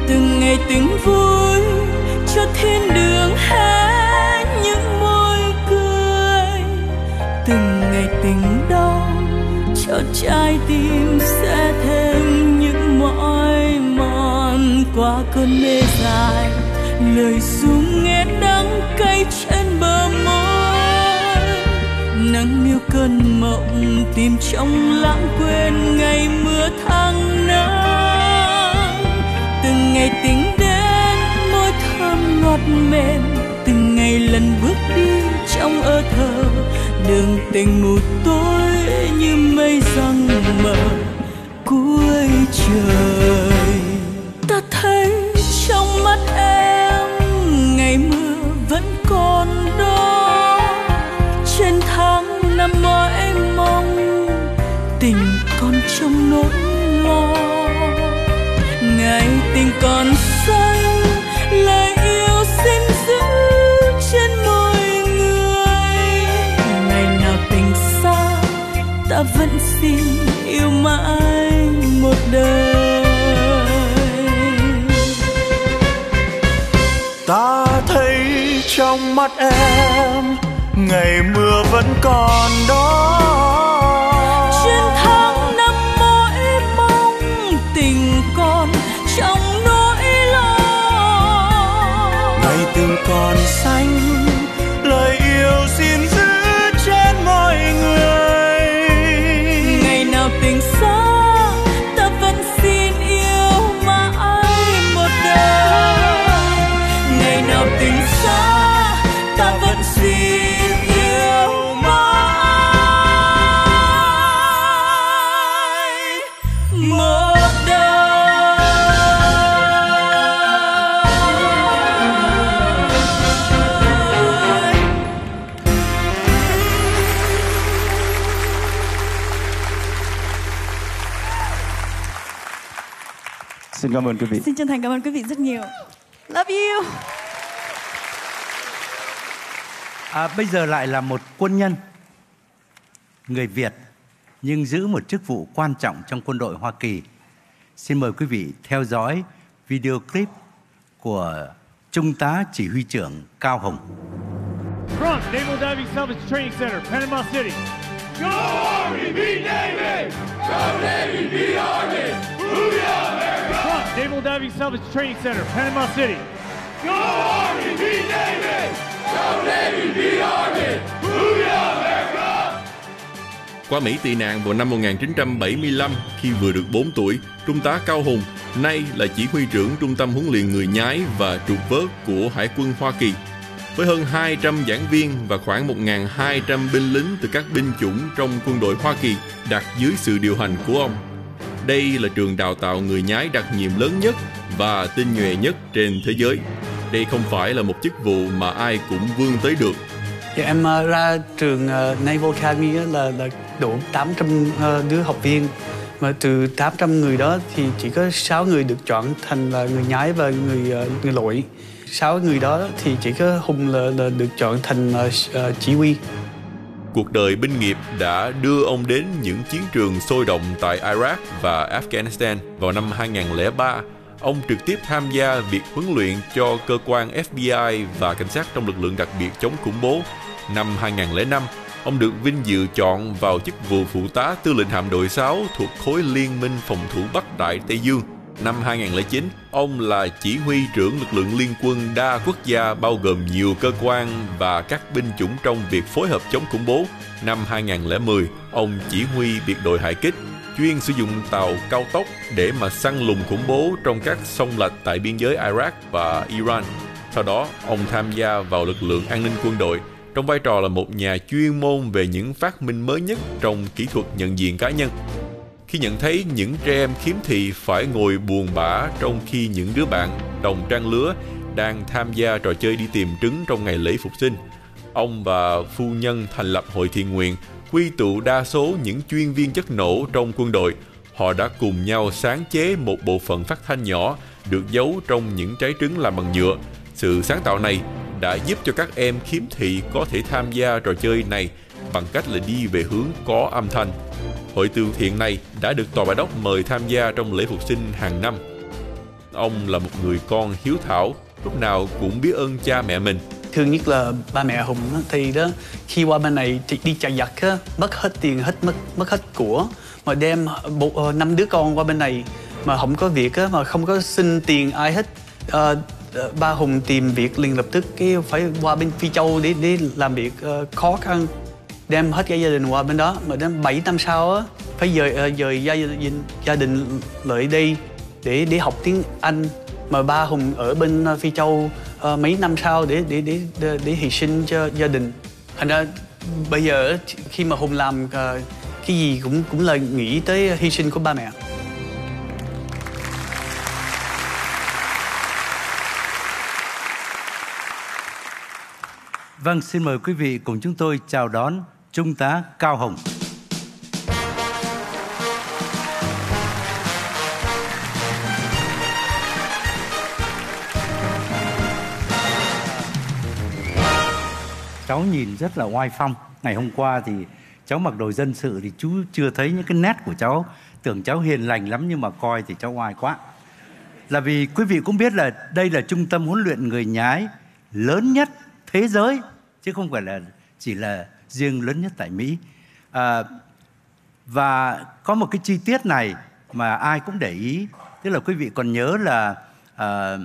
Từng ngày tình vui cho thiên đường hé những môi cười, từng ngày tình đau cho trái tim sẽ thêm những mỏi mòn. Qua cơn mê dài lời ru nghe đắng cay trên bờ môi, nắng miêu cơn mộng tìm trong lãng quên ngày mưa tháng năm. Từng ngày tình đến môi thơm ngọt mềm, từng ngày lần bước đi trong ơ thơ đường tình mù tối như mây răng mờ cuối trời. Ta thấy trong mắt em ngày mưa vẫn còn đó, trên tháng năm mơ em mong tình còn trong nỗi lo. Ngày tình còn xanh lời yêu xin giữ trên môi người, ngày nào tình xa ta vẫn xin yêu mãi một đời. Ta thấy trong mắt em ngày mưa vẫn còn đó, trên tháng năm mỗi mong tình còn trong nỗi lo. Ngày tình còn xanh lời yêu xin giữ trên mọi người, ngày nào tình xa ta vẫn xin yêu mà ai một đời. Ngày nào tình xa ta vẫn xin yêu mãi một đời. Xin cảm ơn quý vị. Xin chân thành cảm ơn quý vị rất nhiều. Love you. À, bây giờ lại là một quân nhân người Việt nhưng giữ một chức vụ quan trọng trong quân đội Hoa Kỳ. Xin mời quý vị theo dõi video clip của Trung tá Chỉ huy trưởng Cao Hồng. From Naval Diving Salvage Training Center, Panama City. Go Army, be Navy. Go Navy, be Army. Booyah, America. From Naval Diving Salvage Training Center, Panama City. Go Army, be Navy. Go Navy, be Army! Booyah, America! qua Mỹ tị nạn vào năm một nghìn chín trăm bảy mươi lăm khi vừa được bốn tuổi. Trung tá Cao Hùng nay là chỉ huy trưởng Trung tâm huấn luyện người nhái và trục vớt của Hải quân Hoa Kỳ. Với hơn hai trăm giảng viên và khoảng một nghìn hai trăm binh lính từ các binh chủng trong quân đội Hoa Kỳ đặt dưới sự điều hành của ông. Đây là trường đào tạo người nhái đặc nhiệm lớn nhất và tinh nhuệ nhất trên thế giới. Đây không phải là một chức vụ mà ai cũng vươn tới được. Thì em ra trường Naval Academy là, là độ tám trăm đứa học viên. Mà từ tám trăm người đó thì chỉ có sáu người được chọn thành là người nhái và người, người lội. Sáu người đó thì chỉ có Hùng là, là được chọn thành uh, chỉ huy. Cuộc đời binh nghiệp đã đưa ông đến những chiến trường sôi động tại Iraq và Afghanistan. Vào năm hai nghìn lẻ ba, ông trực tiếp tham gia việc huấn luyện cho cơ quan F B I và cảnh sát trong lực lượng đặc biệt chống khủng bố. Năm hai nghìn lẻ năm, ông được vinh dự chọn vào chức vụ phụ tá tư lệnh hạm đội sáu thuộc khối Liên minh phòng thủ Bắc Đại Tây Dương. Năm hai nghìn lẻ chín, ông là chỉ huy trưởng lực lượng liên quân đa quốc gia bao gồm nhiều cơ quan và các binh chủng trong việc phối hợp chống khủng bố. Năm hai nghìn lẻ mười, ông chỉ huy biệt đội hải kích, chuyên sử dụng tàu cao tốc để mà săn lùng khủng bố trong các sông lạch tại biên giới Iraq và Iran. Sau đó, ông tham gia vào lực lượng an ninh quân đội trong vai trò là một nhà chuyên môn về những phát minh mới nhất trong kỹ thuật nhận diện cá nhân. Khi nhận thấy những trẻ em khiếm thị phải ngồi buồn bã trong khi những đứa bạn đồng trang lứa đang tham gia trò chơi đi tìm trứng trong ngày lễ Phục Sinh, ông và phu nhân thành lập hội thiện nguyện quy tụ đa số những chuyên viên chất nổ trong quân đội. Họ đã cùng nhau sáng chế một bộ phận phát thanh nhỏ được giấu trong những trái trứng làm bằng nhựa. Sự sáng tạo này đã giúp cho các em khiếm thị có thể tham gia trò chơi này bằng cách là đi về hướng có âm thanh. Hội từ thiện này đã được Tòa Bãi Đốc mời tham gia trong lễ Phục Sinh hàng năm. Ông là một người con hiếu thảo, lúc nào cũng biết ơn cha mẹ mình. Thương nhất là ba mẹ Hùng thì đó, khi qua bên này thì đi chạy giặc, mất hết tiền, hết mất mất hết của, mà đem bộ, năm đứa con qua bên này mà không có việc, mà không có xin tiền ai hết. À, ba Hùng tìm việc liền lập tức cái phải qua bên Phi Châu để, để làm việc khó khăn. Đem hết cả gia đình qua bên đó, mà đến bảy năm sau á phải dời dời gia đình gia đình lại đi để để học tiếng Anh, mà ba Hùng ở bên Phi Châu uh, mấy năm sau để để để để, để hy sinh cho gia đình. Thành ra bây giờ khi mà Hùng làm uh, cái gì cũng cũng là nghĩ tới hy sinh của ba mẹ. Vâng, xin mời quý vị cùng chúng tôi chào đón Trung tá Cao Hồng. Cháu nhìn rất là oai phong. Ngày hôm qua thì cháu mặc đồ dân sự thì chú chưa thấy những cái nét của cháu. Tưởng cháu hiền lành lắm nhưng mà coi thì cháu oai quá. Là vì quý vị cũng biết là đây là trung tâm huấn luyện người nhái lớn nhất thế giới, chứ không phải là chỉ là riêng lớn nhất tại Mỹ. À, và có một cái chi tiết này mà ai cũng để ý, tức là quý vị còn nhớ là à,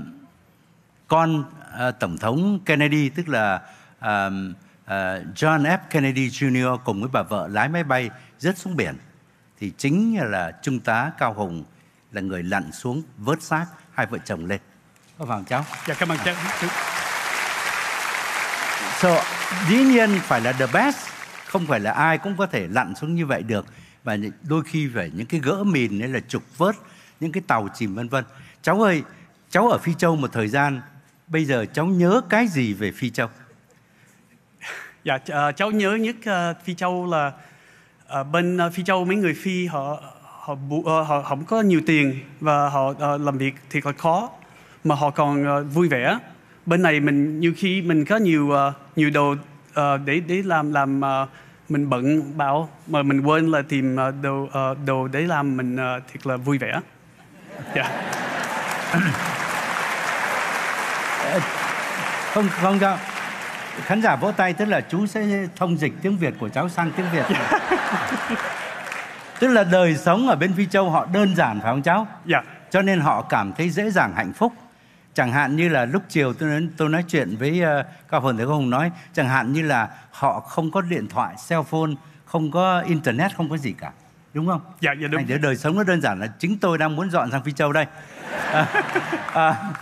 con à, Tổng thống Kennedy, tức là à, à, John F. Kennedy Junior cùng với bà vợ lái máy bay rớt xuống biển. Thì chính là Trung tá Cao Hùng là người lặn xuống vớt xác hai vợ chồng lên. Có vàng cháu. Dạ, cảm ơn cháu. So, dĩ nhiên phải là the best, không phải là ai cũng có thể lặn xuống như vậy được. Và đôi khi phải những cái gỡ mìn hay là trục vớt những cái tàu chìm vân vân. Cháu ơi, cháu ở Phi Châu một thời gian, bây giờ cháu nhớ cái gì về Phi Châu? Dạ, cháu nhớ nhất Phi Châu là bên Phi Châu mấy người Phi họ họ họ không có nhiều tiền và họ làm việc thiệt là khó, mà họ còn vui vẻ. Bên này mình nhiều khi mình có nhiều uh, nhiều đồ uh, để để làm làm uh, mình bận bảo mà mình quên là tìm uh, đồ uh, đồ để làm mình uh, thiệt là vui vẻ. Yeah. Không không đâu. Khán giả vỗ tay, tức là chú sẽ thông dịch tiếng Việt của cháu sang tiếng Việt. Tức là đời sống ở bên Phi Châu họ đơn giản phải không cháu? Dạ. Yeah. Cho nên họ cảm thấy dễ dàng hạnh phúc. Chẳng hạn như là lúc chiều tôi nói, tôi nói chuyện với uh, Cao Hồng, thì Hồng nói chẳng hạn như là họ không có điện thoại, cell phone, không có internet, không có gì cả, đúng không? Dạ, dạ đúng. Để đời sống nó đơn giản là chính tôi đang muốn dọn sang Phi Châu đây. À, à,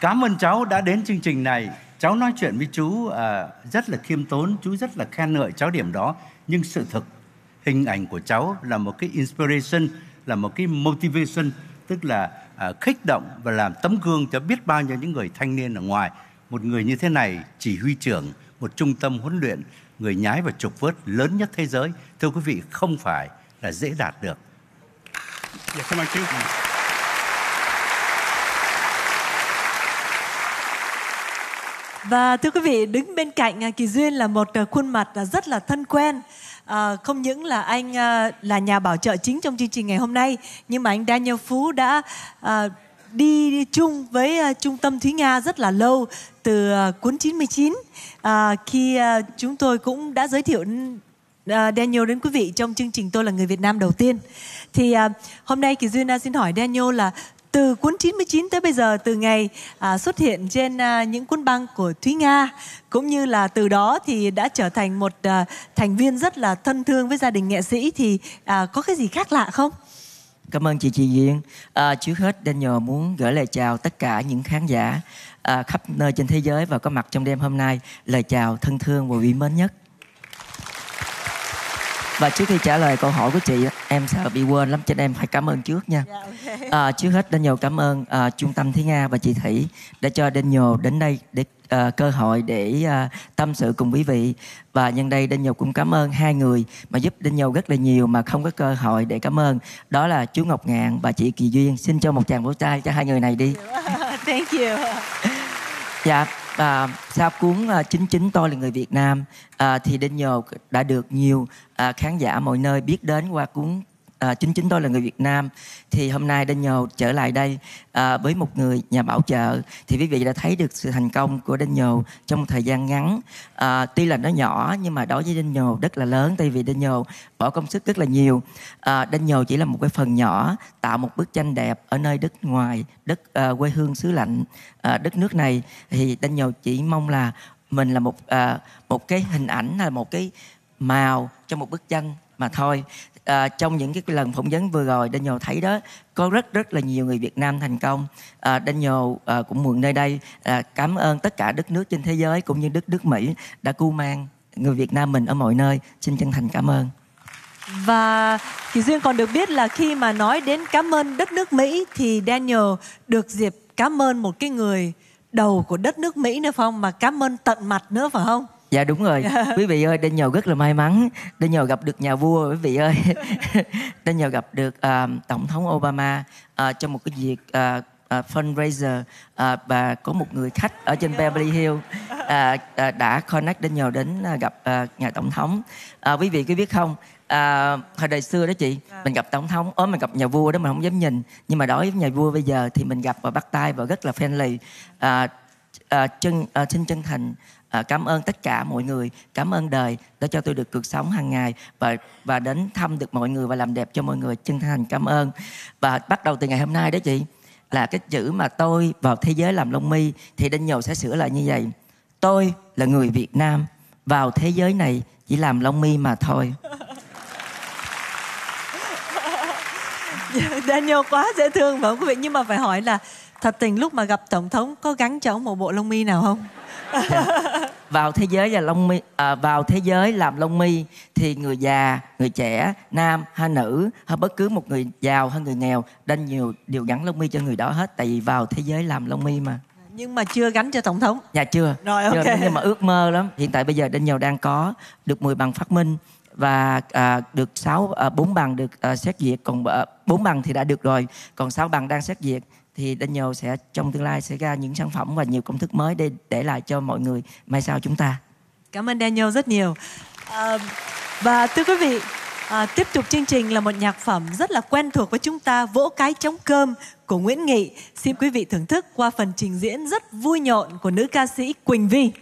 cảm ơn cháu đã đến chương trình này. Cháu nói chuyện với chú à, rất là khiêm tốn, chú rất là khen ngợi cháu điểm đó. Nhưng sự thực, hình ảnh của cháu là một cái inspiration, là một cái motivation, tức là à, kích động và làm tấm gương cho biết bao nhiêu những người thanh niên ở ngoài. Một người như thế này, chỉ huy trưởng một trung tâm huấn luyện, người nhái và trục vớt lớn nhất thế giới, thưa quý vị, không phải là dễ đạt được. Dạ, cảm ơn chú. Và thưa quý vị, đứng bên cạnh Kỳ Duyên là một khuôn mặt rất là thân quen. À, không những là anh à, là nhà bảo trợ chính trong chương trình ngày hôm nay, nhưng mà anh Daniel Phú đã à, đi, đi chung với à, trung tâm Thuy Nga rất là lâu, từ à, cuốn chín mươi chín, à, khi à, chúng tôi cũng đã giới thiệu à, Daniel đến quý vị trong chương trình Tôi Là Người Việt Nam đầu tiên. Thì à, hôm nay Kỳ Duyên xin hỏi Daniel là từ cuốn chín mươi chín tới bây giờ, từ ngày à, xuất hiện trên à, những cuốn băng của Thúy Nga, cũng như là từ đó thì đã trở thành một à, thành viên rất là thân thương với gia đình nghệ sĩ, thì à, có cái gì khác lạ không? Cảm ơn chị Chị Duyên. À, trước hết Daniel muốn gửi lời chào tất cả những khán giả à, khắp nơi trên thế giới và có mặt trong đêm hôm nay. Lời chào thân thương và quý mến nhất. Và trước khi trả lời câu hỏi của chị, em sợ bị quên lắm cho nên em phải cảm ơn trước nha. Yeah, okay. À, trước hết Daniel cảm ơn uh, Trung tâm Thúy Nga và chị Thủy đã cho Daniel đến đây để uh, cơ hội để uh, tâm sự cùng quý vị. Và nhân đây Daniel cũng cảm ơn hai người mà giúp Daniel rất là nhiều mà không có cơ hội để cảm ơn. Đó là chú Ngọc Ngạn và chị Kỳ Duyên. Xin cho một tràng vỗ tay cho hai người này đi. Thank you. Dạ. À, sau cuốn uh, chín chín Tôi Là Người Việt Nam à, thì Daniel đã được nhiều à, khán giả mọi nơi biết đến qua cuốn à, chín chín Tôi Là Người Việt Nam. Thì hôm nay Daniel trở lại đây à, với một người nhà bảo trợ. Thì quý vị đã thấy được sự thành công của Daniel trong thời gian ngắn. à, Tuy là nó nhỏ nhưng mà đối với Daniel rất là lớn. Tại vì Daniel bỏ công sức rất là nhiều. à, Daniel chỉ là một cái phần nhỏ tạo một bức tranh đẹp ở nơi đất ngoài, đất à, quê hương xứ lạnh. À, đất nước này thì Daniel chỉ mong là mình là một à, một cái hình ảnh, là một cái màu cho một bức tranh mà thôi. À, trong những cái lần phỏng vấn vừa rồi, Daniel thấy đó có rất rất là nhiều người Việt Nam thành công. à, Daniel à, cũng mượn nơi đây à, cảm ơn tất cả đất nước trên thế giới cũng như đất nước Mỹ đã cưu mang người Việt Nam mình ở mọi nơi. Xin chân thành cảm ơn. Và Kỳ Duyên còn được biết là khi mà nói đến cảm ơn đất nước Mỹ thì Daniel được dịp cảm ơn một cái người đầu của đất nước Mỹ nữa phải không? Mà cảm ơn tận mặt nữa phải không? Dạ đúng rồi. Quý vị ơi, Daniel rất là may mắn. Daniel gặp được nhà vua quý vị ơi. Daniel gặp được uh, Tổng thống Obama uh, trong một cái việc uh, uh, fundraiser. uh, Và có một người khách ở trên Beverly Hills uh, uh, đã connect Daniel đến uh, gặp uh, nhà Tổng thống. uh, Quý vị có biết không, À, hồi đời xưa đó chị, à. mình gặp tổng thống, ớ mình gặp nhà vua đó mình không dám nhìn. Nhưng mà đối với nhà vua bây giờ thì mình gặp và bắt tay và rất là friendly. à, à, chân, à, Xin chân thành à, cảm ơn tất cả mọi người. Cảm ơn đời đã cho tôi được cuộc sống hàng ngày và, và đến thăm được mọi người và làm đẹp cho mọi người. Chân thành cảm ơn. Và bắt đầu từ ngày hôm nay đó chị, là cái chữ mà tôi vào thế giới làm lông mi thì Daniel sẽ sửa lại như vậy: tôi là người Việt Nam, vào thế giới này chỉ làm lông mi mà thôi. Daniel quá dễ thương phải không quý vị? Nhưng mà phải hỏi là thật tình lúc mà gặp Tổng thống có gắn cho ông một bộ lông mi nào không? Yeah. Vào thế giới là lông mi, à, vào thế giới làm lông mi thì người già, người trẻ, nam hay nữ hay bất cứ một người giàu hay người nghèo, Daniel nhiều đều gắn lông mi cho người đó hết. Tại vì vào thế giới làm lông mi mà. Nhưng mà chưa gắn cho Tổng thống. Dạ chưa. Rồi, okay. Chưa, nhưng mà ước mơ lắm. Hiện tại bây giờ Daniel đang có được mười bằng phát minh và à, được sáu à, bốn bằng được à, xét duyệt, còn bốn à, bằng thì đã được rồi, còn sáu bằng đang xét duyệt. Thì Daniel sẽ trong tương lai sẽ ra những sản phẩm và nhiều công thức mới để để lại cho mọi người mai sau chúng ta. Cảm ơn Daniel rất nhiều. À, và thưa quý vị, à, tiếp tục chương trình là một nhạc phẩm rất là quen thuộc với chúng ta, Vỗ Cái Trống Cơm của Nguyễn Nghị. Xin quý vị thưởng thức qua phần trình diễn rất vui nhộn của nữ ca sĩ Quỳnh Vi.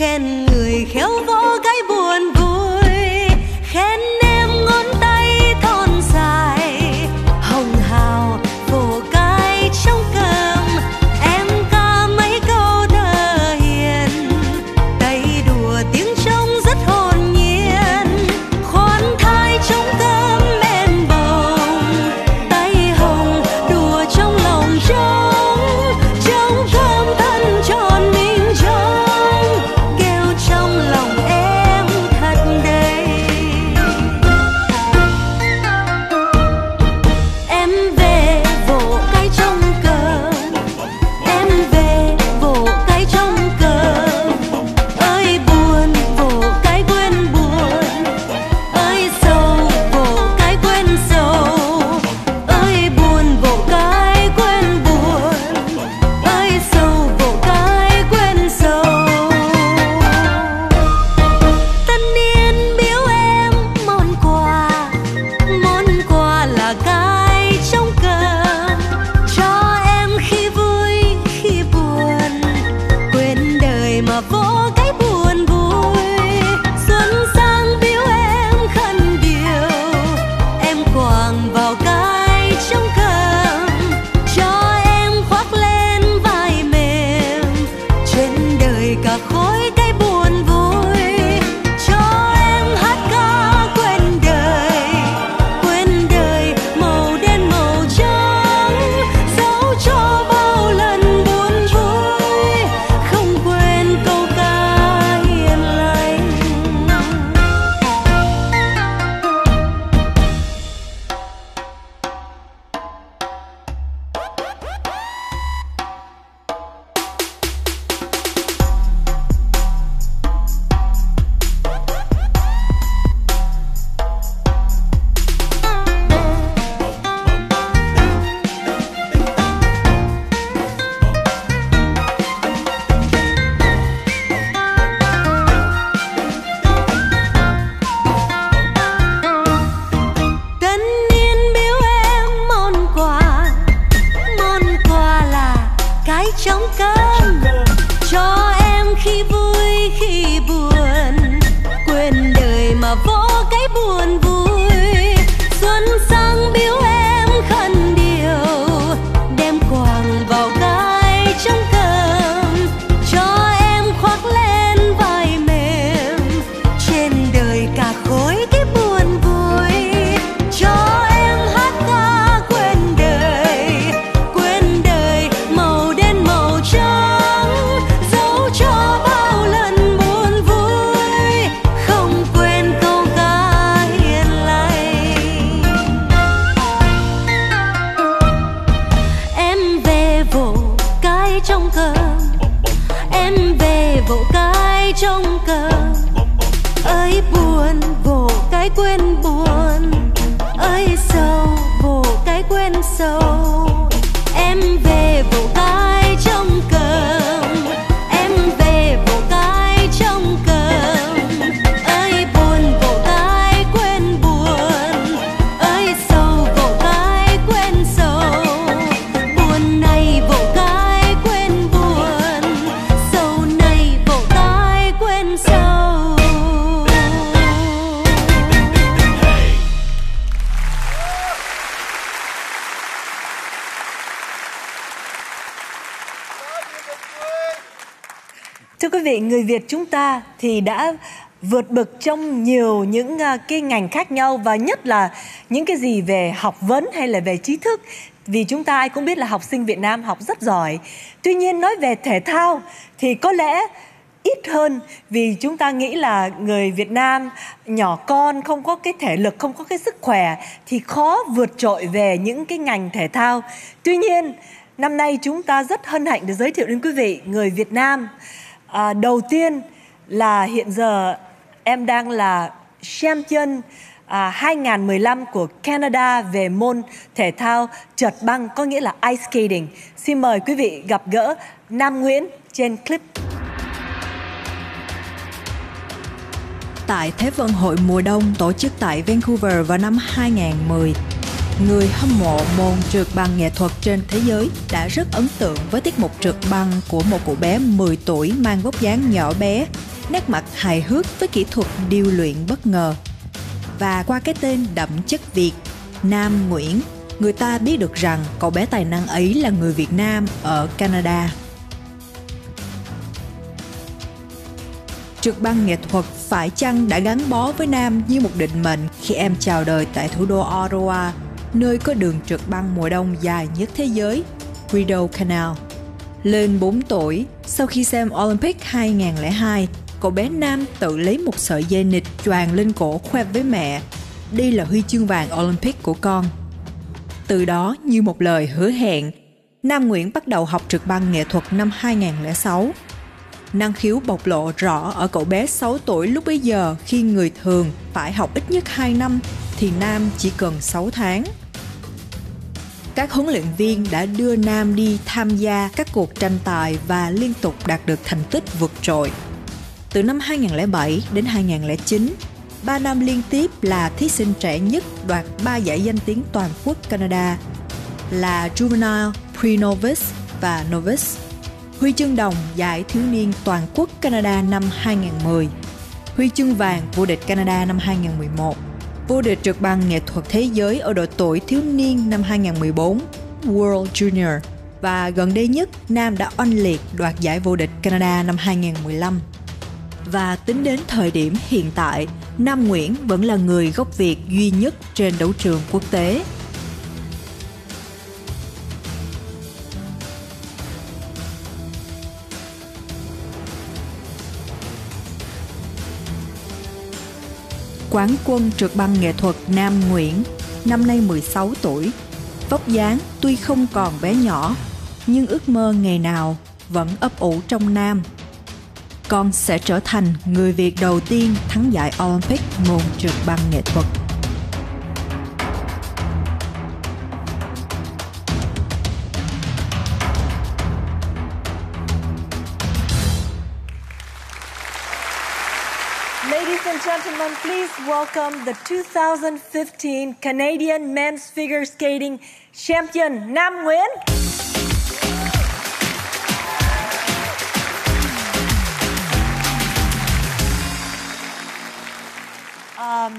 khen người khéo võ cái buồn vui, khen em ngón tay thon dài hồng hào vỗ cái trong cơm, em ca mấy câu thơ hiền tay đùa tiếng trống rất hồn nhiên, khoan thai trong cơm men bồng tay hồng đùa trong lòng trống, trống thơm thân tròn mình trống kêu trong lòng em thật đầy. Em về vỗ cái trong cơm, em về vỗ cái trong cơm, ơi buồn vỗ cái quên buồn, ơi sầu vỗ cái quên sầu, ơi buồn vỗ cái quên buồn, ơi sầu vỗ cái quên sầu. Tân niên biếu em món quà, món quà là cái trong cơm, cho em khi vui khi buồn, quên đời mà vỗ cái buồn vui. Xuân sang biếu em khăn điều, em quàng vào cái trong cơm, cho em khoác lên vai mềm, trên đời cả khối cái buồn vui, cho em hát ca quên đời, quên đời màu đen màu trắng, dẫu cho bao lần buồn vui không quên câu ca hiền lành. Tân niên biếu em món quà, món quà là cái trong cơm, cho em khi vui khi buồn, quên đời mà vỗ cái buồn vui. Xuân sang biếu em khăn điều, đem quàng vào cái trong cơm, cho em khoác lên vai mềm, trên đời cả khối cái buồn vui, cho em hát ca quên đời, quên đời màu đen màu trắng, dẫu cho bao lần buồn vui không quên câu ca hiền lành. Em về vỗ cái trong cơm, em về vỗ cái trong cơm, ơi buồn vỗ cái quên buồn, ơi sầu vỗ cái quên sầu, em về vỗ cái trong cơm, em về vỗ cái trong cơm, ơi buồn vỗ cái quên buồn, ơi sầu vỗ cái quên sầu, buồn này vỗ cái quên buồn, sầu này vỗ cái quên sầu. Thưa quý vị, người Việt chúng ta thì đã vượt bậc trong nhiều những à, cái ngành khác nhau, và nhất là những cái gì về học vấn hay là về trí thức, vì chúng ta ai cũng biết là học sinh Việt Nam học rất giỏi. Tuy nhiên nói về thể thao thì có lẽ ít hơn, vì chúng ta nghĩ là người Việt Nam nhỏ con, không có cái thể lực, không có cái sức khỏe thì khó vượt trội về những cái ngành thể thao. Tuy nhiên năm nay chúng ta rất hân hạnh được giới thiệu đến quý vị người Việt Nam. À, đầu tiên là hiện giờ em đang là champion à, hai không một năm của Canada về môn thể thao trượt băng, có nghĩa là ice skating. Xin mời quý vị gặp gỡ Nam Nguyễn trên clip. Tại Thế vận hội mùa đông tổ chức tại Vancouver vào năm hai không một không, người hâm mộ môn trượt băng nghệ thuật trên thế giới đã rất ấn tượng với tiết mục trượt băng của một cô bé mười tuổi mang vóc dáng nhỏ bé nét mặt hài hước với kỹ thuật điêu luyện bất ngờ. Và qua cái tên đậm chất Việt, Nam Nguyễn, người ta biết được rằng cậu bé tài năng ấy là người Việt Nam ở Canada. Trượt băng nghệ thuật phải chăng đã gắn bó với Nam như một định mệnh khi em chào đời tại thủ đô Ottawa, nơi có đường trượt băng mùa đông dài nhất thế giới, Rideau Canal. Lên bốn tuổi, sau khi xem Olympic hai nghìn không trăm lẻ hai, cậu bé Nam tự lấy một sợi dây nịt choàng lên cổ khoe với mẹ: đây là huy chương vàng Olympic của con. Từ đó, như một lời hứa hẹn, Nam Nguyễn bắt đầu học trượt băng nghệ thuật năm hai nghìn không trăm lẻ sáu. Năng khiếu bộc lộ rõ ở cậu bé sáu tuổi lúc bấy giờ, khi người thường phải học ít nhất hai năm thì Nam chỉ cần sáu tháng. Các huấn luyện viên đã đưa Nam đi tham gia các cuộc tranh tài và liên tục đạt được thành tích vượt trội. Từ năm hai nghìn không trăm lẻ bảy đến hai nghìn không trăm lẻ chín, ba năm liên tiếp là thí sinh trẻ nhất đoạt ba giải danh tiếng toàn quốc Canada là Juvenile, Pre-Novice và Novice. Huy chương đồng giải thiếu niên toàn quốc Canada năm hai nghìn không trăm mười, huy chương vàng vô địch Canada năm hai nghìn không trăm mười một, vô địch trượt băng nghệ thuật thế giới ở độ tuổi thiếu niên năm hai nghìn không trăm mười bốn, World Junior, và gần đây nhất Nam đã oanh liệt đoạt giải vô địch Canada năm hai nghìn không trăm mười lăm. Và tính đến thời điểm hiện tại, Nam Nguyễn vẫn là người gốc Việt duy nhất trên đấu trường quốc tế. Quán quân trượt băng nghệ thuật Nam Nguyễn, năm nay mười sáu tuổi. Vóc dáng tuy không còn bé nhỏ, nhưng ước mơ ngày nào vẫn ấp ủ trong Nam. Con sẽ trở thành người Việt đầu tiên thắng giải Olympic môn trượt băng nghệ thuật. Gentlemen, please welcome the two thousand fifteen Canadian men's figure skating champion, Nam Nguyễn. Um,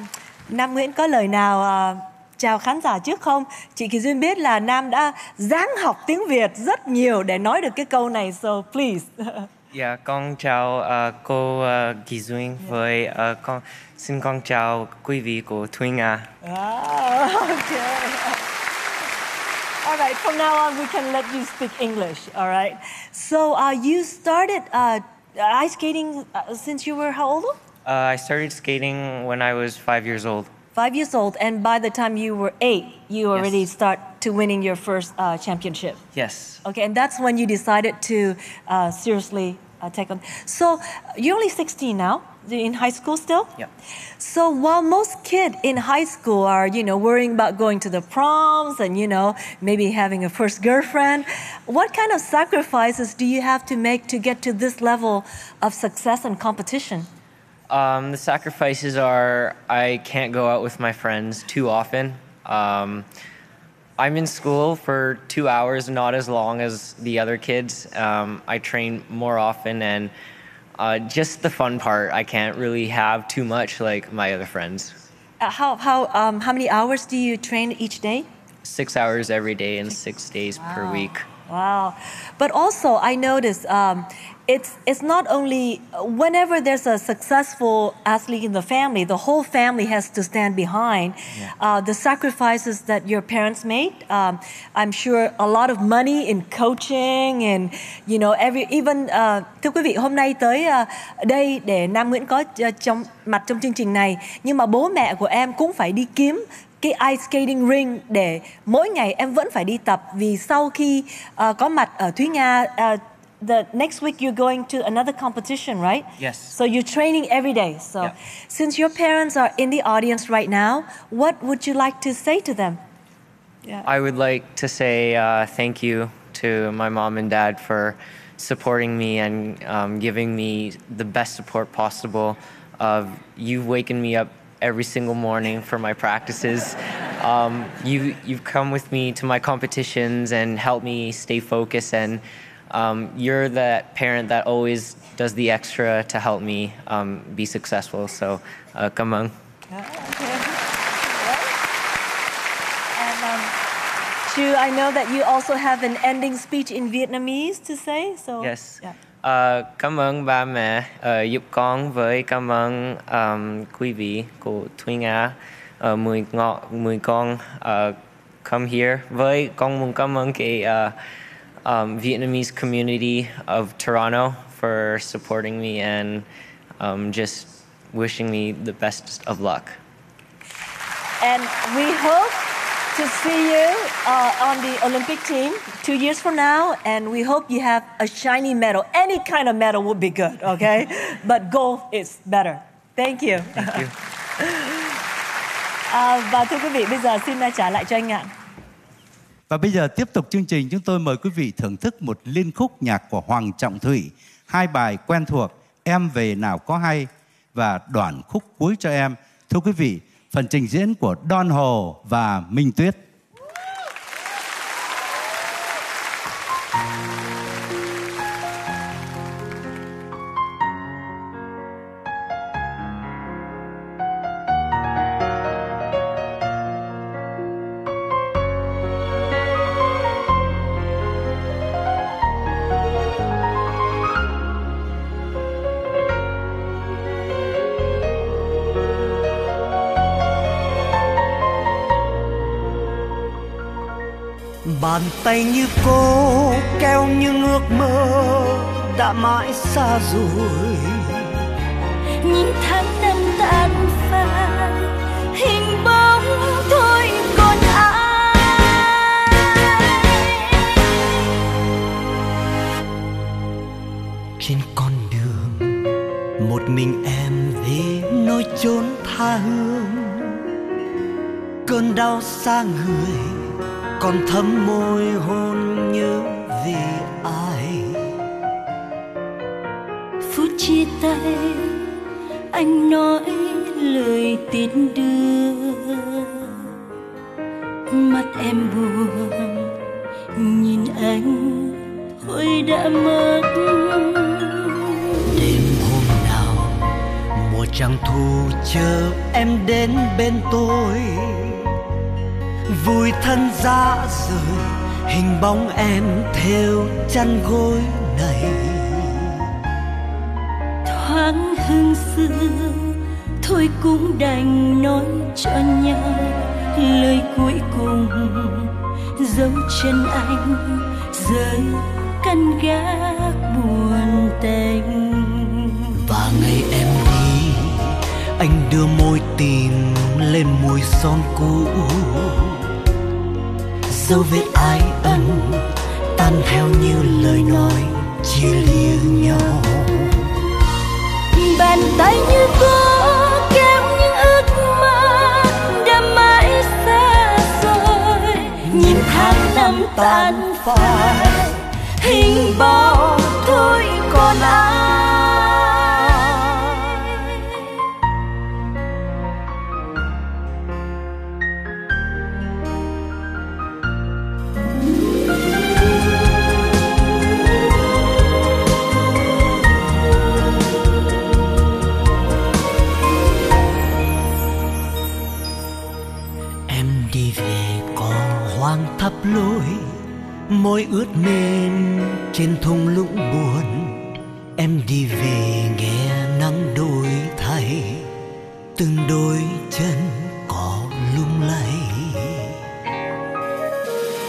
Nam Nguyễn có lời nào uh, chào khán giả trước không? Chị Kỳ Duyên biết là Nam đã ráng học tiếng Việt rất nhiều để nói được cái câu này, so please. Dạ, yeah, con chào uh, cô uh, Kỳ Duyên, yeah. với uh, con xin con chào quý vị của Thuy Nga. Wow, okay. All right, from now on we can let you speak English, all right? So uh, you started uh, ice skating uh, since you were how old? Uh, I started skating when I was five years old. Five years old, and by the time you were eight, you yes. already start to winning your first uh, championship. Yes. Okay, and that's when you decided to uh, seriously uh, take on. So you're only sixteen now, you're in high school still? Yeah. So while most kids in high school are, you know, worrying about going to the proms and, you know, maybe having a first girlfriend, what kind of sacrifices do you have to make to get to this level of success and competition? Um, the sacrifices are I can't go out with my friends too often. Um, I'm in school for two hours, not as long as the other kids. Um, I train more often, and uh, just the fun part, I can't really have too much like my other friends. Uh, how how um, how many hours do you train each day? Six hours every day and six days wow. per week. Wow, but also I noticed. Um, It's, it's not only whenever there's a successful athlete in the family, the whole family has to stand behind. Yeah. Uh, the sacrifices that your parents made, um, I'm sure a lot of money in coaching and, you know, every even. Uh, thưa quý vị, hôm nay tới uh, đây để Nam Nguyễn có uh, trong mặt trong chương trình này, nhưng mà bố mẹ của em cũng phải đi kiếm cái ice skating ring để mỗi ngày em vẫn phải đi tập, vì sau khi uh, có mặt ở Thúy Nga. Uh, The next week you're going to another competition, right? Yes. So you're training every day. So yeah. since your parents are in the audience right now, what would you like to say to them? Yeah. I would like to say uh, thank you to my mom and dad for supporting me and um, giving me the best support possible. Uh, you've wakened me up every single morning for my practices. Um, you, you've come with me to my competitions and helped me stay focused and Um, you're that parent that always does the extra to help me um, be successful. So, uh, come on. Oh, okay. And, um, Chu, I know that you also have an ending speech in Vietnamese to say. So. Yes. Yeah. Uh, cảm ơn ba mẹ uh, giúp con, với cảm ơn um, quý vị của Thuy Nga, uh, mười ngọ mười con uh, come here. Với con muốn cảm ơn cái uh, Um, Vietnamese community of Toronto for supporting me and um, just wishing me the best of luck. And we hope to see you uh, on the Olympic team two years from now, and we hope you have a shiny medal. Any kind of medal would be good, okay? But gold is better. Thank you. Thank you. uh, và thưa quý vị, bây giờ xin trả lại cho anh ạ. Và bây giờ tiếp tục chương trình, chúng tôi mời quý vị thưởng thức một liên khúc nhạc của Hoàng Trọng Thủy. Hai bài quen thuộc Em Về Nào Có Hay và Đoạn Khúc Cuối Cho Em. Thưa quý vị, phần trình diễn của Don Hồ và Minh Tuyết. Bàn tay như cô kéo những ước mơ đã mãi xa rồi, nhìn tháng năm tan phai hình bóng thôi còn ai. Trên con đường một mình em về nơi chốn tha hương, cơn đau xa người còn thấm môi hôn như vì ai. Phút chia tay anh nói lời tiễn đưa, mắt em buồn nhìn anh thôi đã mất. Đêm hôm nào mùa trăng thu chờ em đến bên tôi, vùi thân ra rồi hình bóng em theo chăn gối này. Thoáng hương xưa thôi cũng đành nói cho nhau lời cuối cùng, dấu chân anh rơi căn gác buồn tênh. Và ngày em đi anh đưa môi tìm lên mùi son cũ, dấu vết ái ân tan theo như lời nói chia lìa nhau. Bàn tay như cô kéo những ước mơ đã mãi xa rồi, nhìn tháng năm tan phai hình bóng thôi còn ai. Thắp lối môi ướt mềm trên thung lũng buồn, em đi về nghe nắng đổi thay, từng đôi chân cỏ lung lay.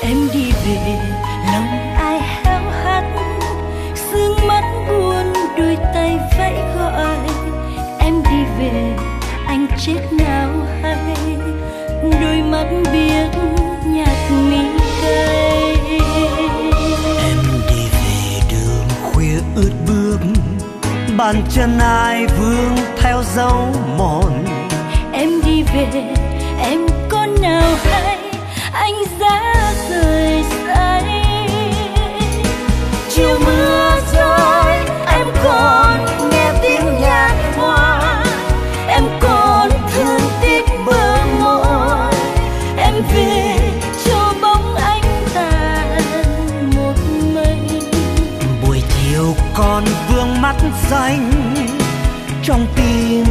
Em đi về lòng ai héo hắt, sương mắt buồn đôi tay vẫy gọi. Em đi về anh chết nào hay, đôi mắt biết nhạt mi cây. Em đi về đường khuya ướt bước, bàn chân ai vương theo dấu mòn. Em đi về em có nào hay, anh giá rời say. Chiều mưa rơi em còn nghe tiếng nhạc hoa, em còn thương tiếc bờ môi. Em về cho bóng anh tàn một mình, anh. Trong tim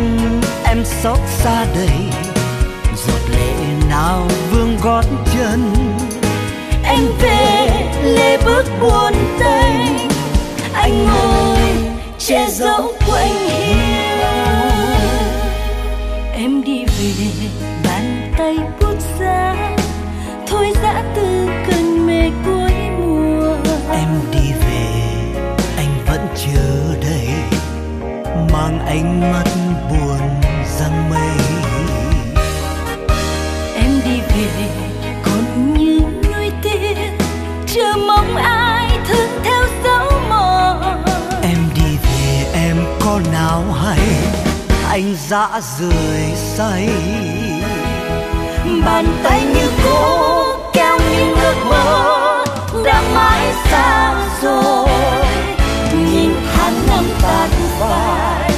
em xót xa đầy giọt lệ nào vương gót chân. Em về lê bước buồn tênh, anh ơi che giấu quanh hiên. Em đi về bàn tay buốt giá, thôi dã từ cơn mê cuối mùa. Em đi về anh vẫn chờ đây, mang ánh mắt buồn giăng mây. Em đi về còn như nuối tiếc, chưa mong ai thương theo dấu mồ. Em đi về em có nào hay, anh dã rời say. Bàn tay như cũ kéo những ước mơ đã mãi xa rồi. Nhìn tháng năm tan phai,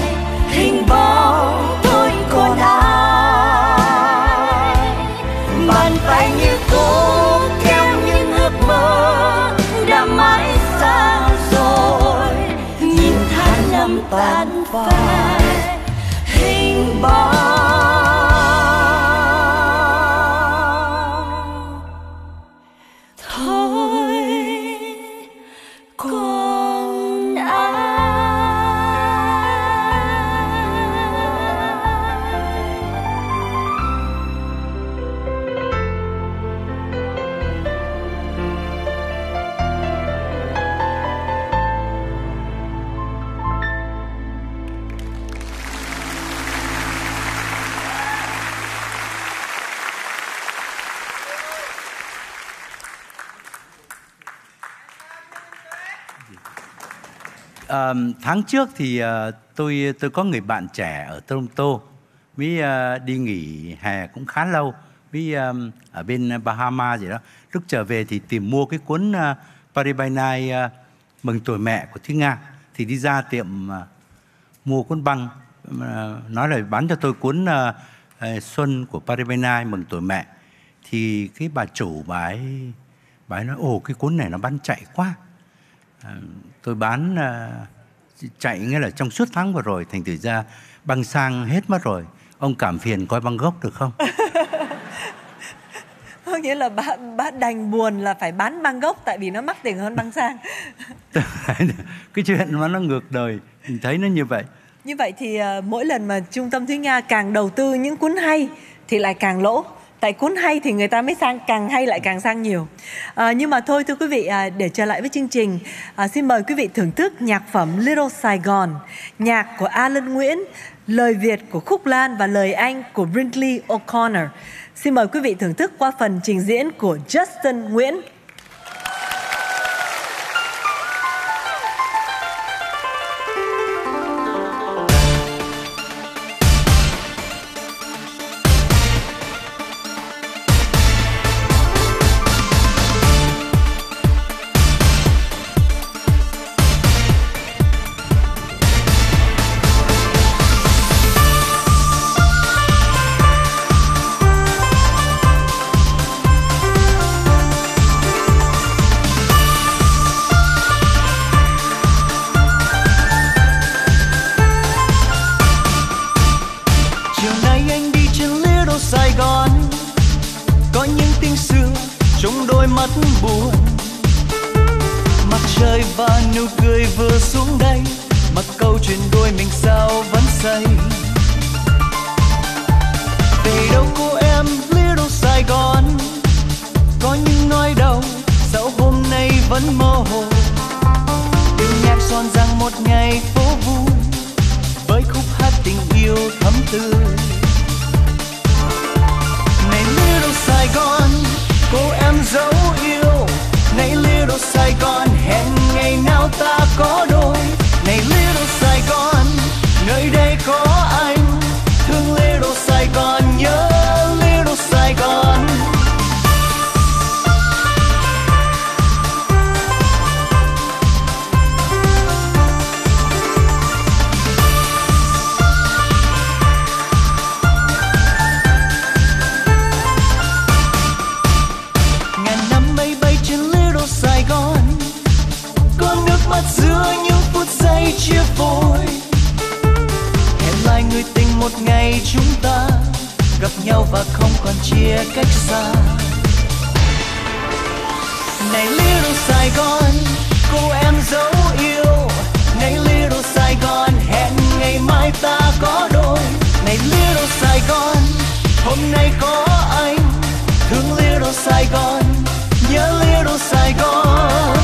hình bóng tôi còn ai. Bàn tay như cũ theo những ước mơ đã mãi xa rồi. Nhìn tháng năm tan phai, hình bóng thôi còn. À, tháng trước thì à, tôi tôi có người bạn trẻ ở Toronto, mới à, đi nghỉ hè cũng khá lâu, mới à, ở bên Bahama gì đó. Lúc trở về thì tìm mua cái cuốn à, Paris by Night à, mừng tuổi mẹ của Thuy Nga, thì đi ra tiệm à, mua cuốn băng à, nói là bán cho tôi cuốn à, à, Xuân của Paris by Night mừng tuổi mẹ. Thì cái bà chủ bà ấy, bà ấy nói ồ cái cuốn này nó bán chạy quá. À, tôi bán uh, chạy nghĩa là trong suốt tháng vừa rồi, thành thử ra băng sang hết mất rồi, ông cảm phiền coi băng gốc được không? Có nghĩa là bà, bà đành buồn là phải bán băng gốc tại vì nó mắc tiền hơn băng sang. Cái chuyện mà nó ngược đời, mình thấy nó như vậy. Như vậy thì uh, mỗi lần mà trung tâm Thúy Nga càng đầu tư những cuốn hay thì lại càng lỗ. Tại cuốn hay thì người ta mới sang, càng hay lại càng sang nhiều. À, nhưng mà thôi thưa quý vị, à, để trở lại với chương trình, à, xin mời quý vị thưởng thức nhạc phẩm Little Sài Gòn, nhạc của Alan Nguyễn, lời Việt của Khúc Lan và lời Anh của Brinkley O'Connor. Xin mời quý vị thưởng thức qua phần trình diễn của Justin Nguyễn. chia cách xa. Này Little Sài Gòn, cô em dấu yêu. Này Little Sài Gòn, hẹn ngày mai ta có đôi. Này Little Sài Gòn, hôm nay có anh. Thương Little Sài Gòn, nhớ Little Sài Gòn.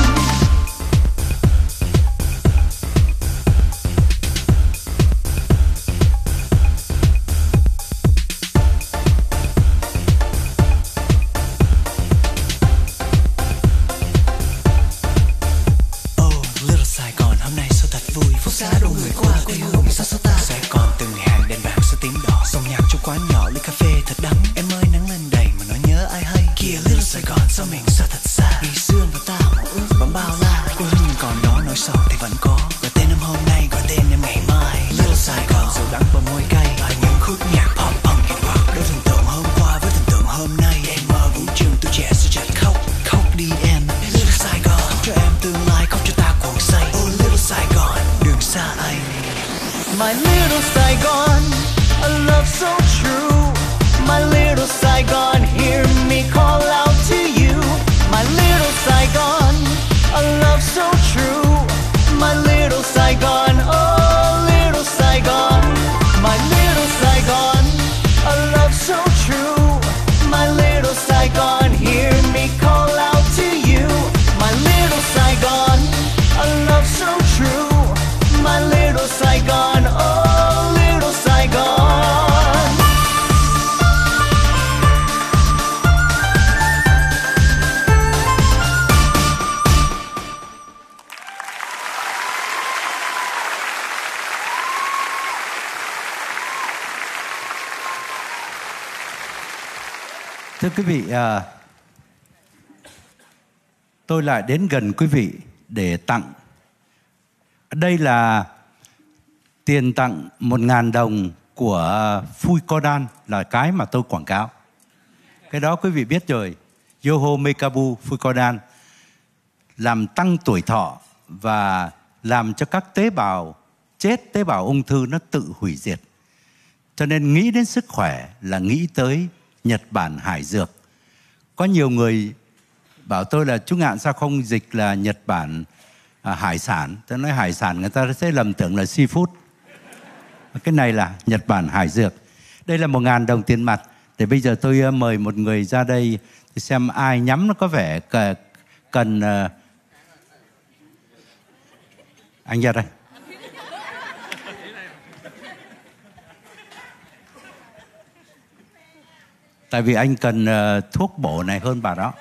Quý vị, à, tôi lại đến gần quý vị để tặng. Đây là tiền tặng một nghìn đồng của Fucoidan, là cái mà tôi quảng cáo. Cái đó quý vị biết rồi. Yoho Mekabu Fucoidan làm tăng tuổi thọ và làm cho các tế bào chết, tế bào ung thư nó tự hủy diệt. Cho nên nghĩ đến sức khỏe là nghĩ tới Nhật Bản Hải Dược. Có nhiều người bảo tôi là chú Ngạn sao không dịch là Nhật Bản à, hải sản. Tôi nói hải sản người ta sẽ lầm tưởng là seafood. Cái này là Nhật Bản Hải Dược. Đây là một nghìn đồng tiền mặt. Để bây giờ tôi mời một người ra đây xem ai nhắm nó có vẻ cần. Anh ra đây. Tại vì anh cần uh, thuốc bổ này hơn bà đó.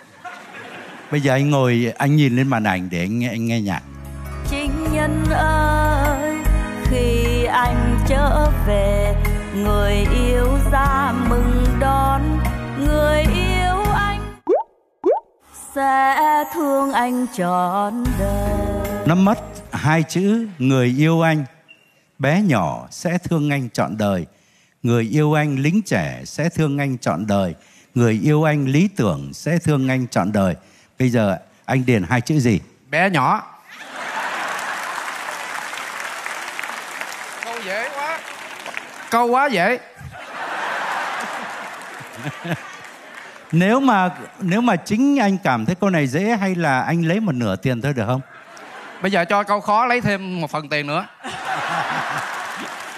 Bây giờ anh ngồi, anh nhìn lên màn ảnh để anh nghe, anh nghe nhạc. Chính nhân ơi, khi anh trở về, người yêu ra mừng đón. Người yêu anh sẽ thương anh trọn đời. Nó mất hai chữ người yêu anh. Bé nhỏ sẽ thương anh trọn đời. Người yêu anh lính trẻ sẽ thương anh trọn đời. Người yêu anh lý tưởng sẽ thương anh trọn đời. Bây giờ anh điền hai chữ gì? Bé nhỏ. Câu dễ quá. Câu quá dễ. Nếu mà nếu mà chính anh cảm thấy câu này dễ, hay là anh lấy một nửa tiền thôi được không? Bây giờ cho câu khó lấy thêm một phần tiền nữa.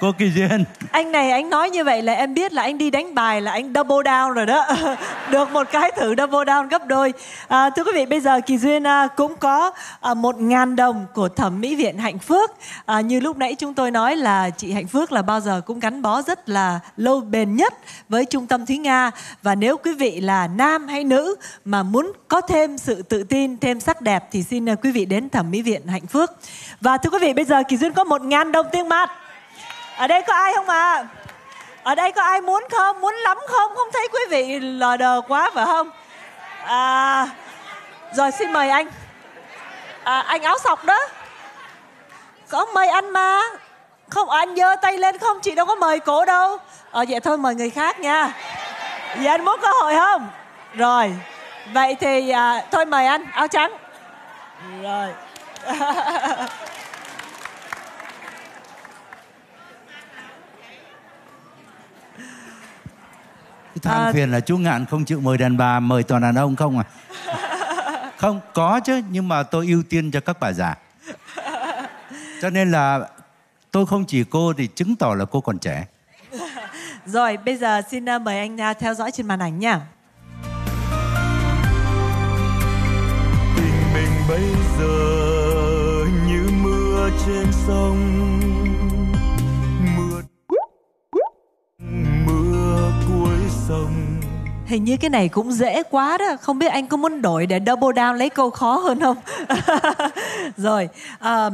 Cô Kỳ Duyên. Anh này anh nói như vậy là em biết là anh đi đánh bài là anh double down rồi đó. Được một cái thử double down gấp đôi. à, Thưa quý vị, bây giờ Kỳ Duyên cũng có một nghìn đồng của Thẩm mỹ viện Hạnh Phước. à, Như lúc nãy chúng tôi nói là chị Hạnh Phước là bao giờ cũng gắn bó rất là lâu bền nhất với trung tâm Thúy Nga. Và nếu quý vị là nam hay nữ mà muốn có thêm sự tự tin, thêm sắc đẹp thì xin quý vị đến Thẩm mỹ viện Hạnh Phước. Và thưa quý vị, bây giờ Kỳ Duyên có một nghìn đồng tiền mặt. Ở đây có ai không ạ? À? Ở đây có ai muốn không? Muốn lắm không? Không thấy quý vị lờ đờ quá phải không? À, rồi xin mời anh. À, anh áo sọc đó. Có mời anh mà. Không, anh giơ tay lên không? Chị đâu có mời cổ đâu. Ờ à, vậy thôi mời người khác nha. Vậy anh muốn cơ hội không? Rồi. Vậy thì à, thôi mời anh áo trắng. Rồi. than à... phiền là chú Ngạn không chịu mời đàn bà, mời toàn đàn ông không à? Không, có chứ, nhưng mà tôi ưu tiên cho các bà già. Cho nên là tôi không chỉ cô thì chứng tỏ là cô còn trẻ. Rồi, bây giờ xin mời anh theo dõi trên màn ảnh nha. Tình mình bây giờ như mưa trên sông, mưa mưa cuối sông. Hình như cái này cũng dễ quá đó. Không biết anh có muốn đổi để double down lấy câu khó hơn không? Rồi, à,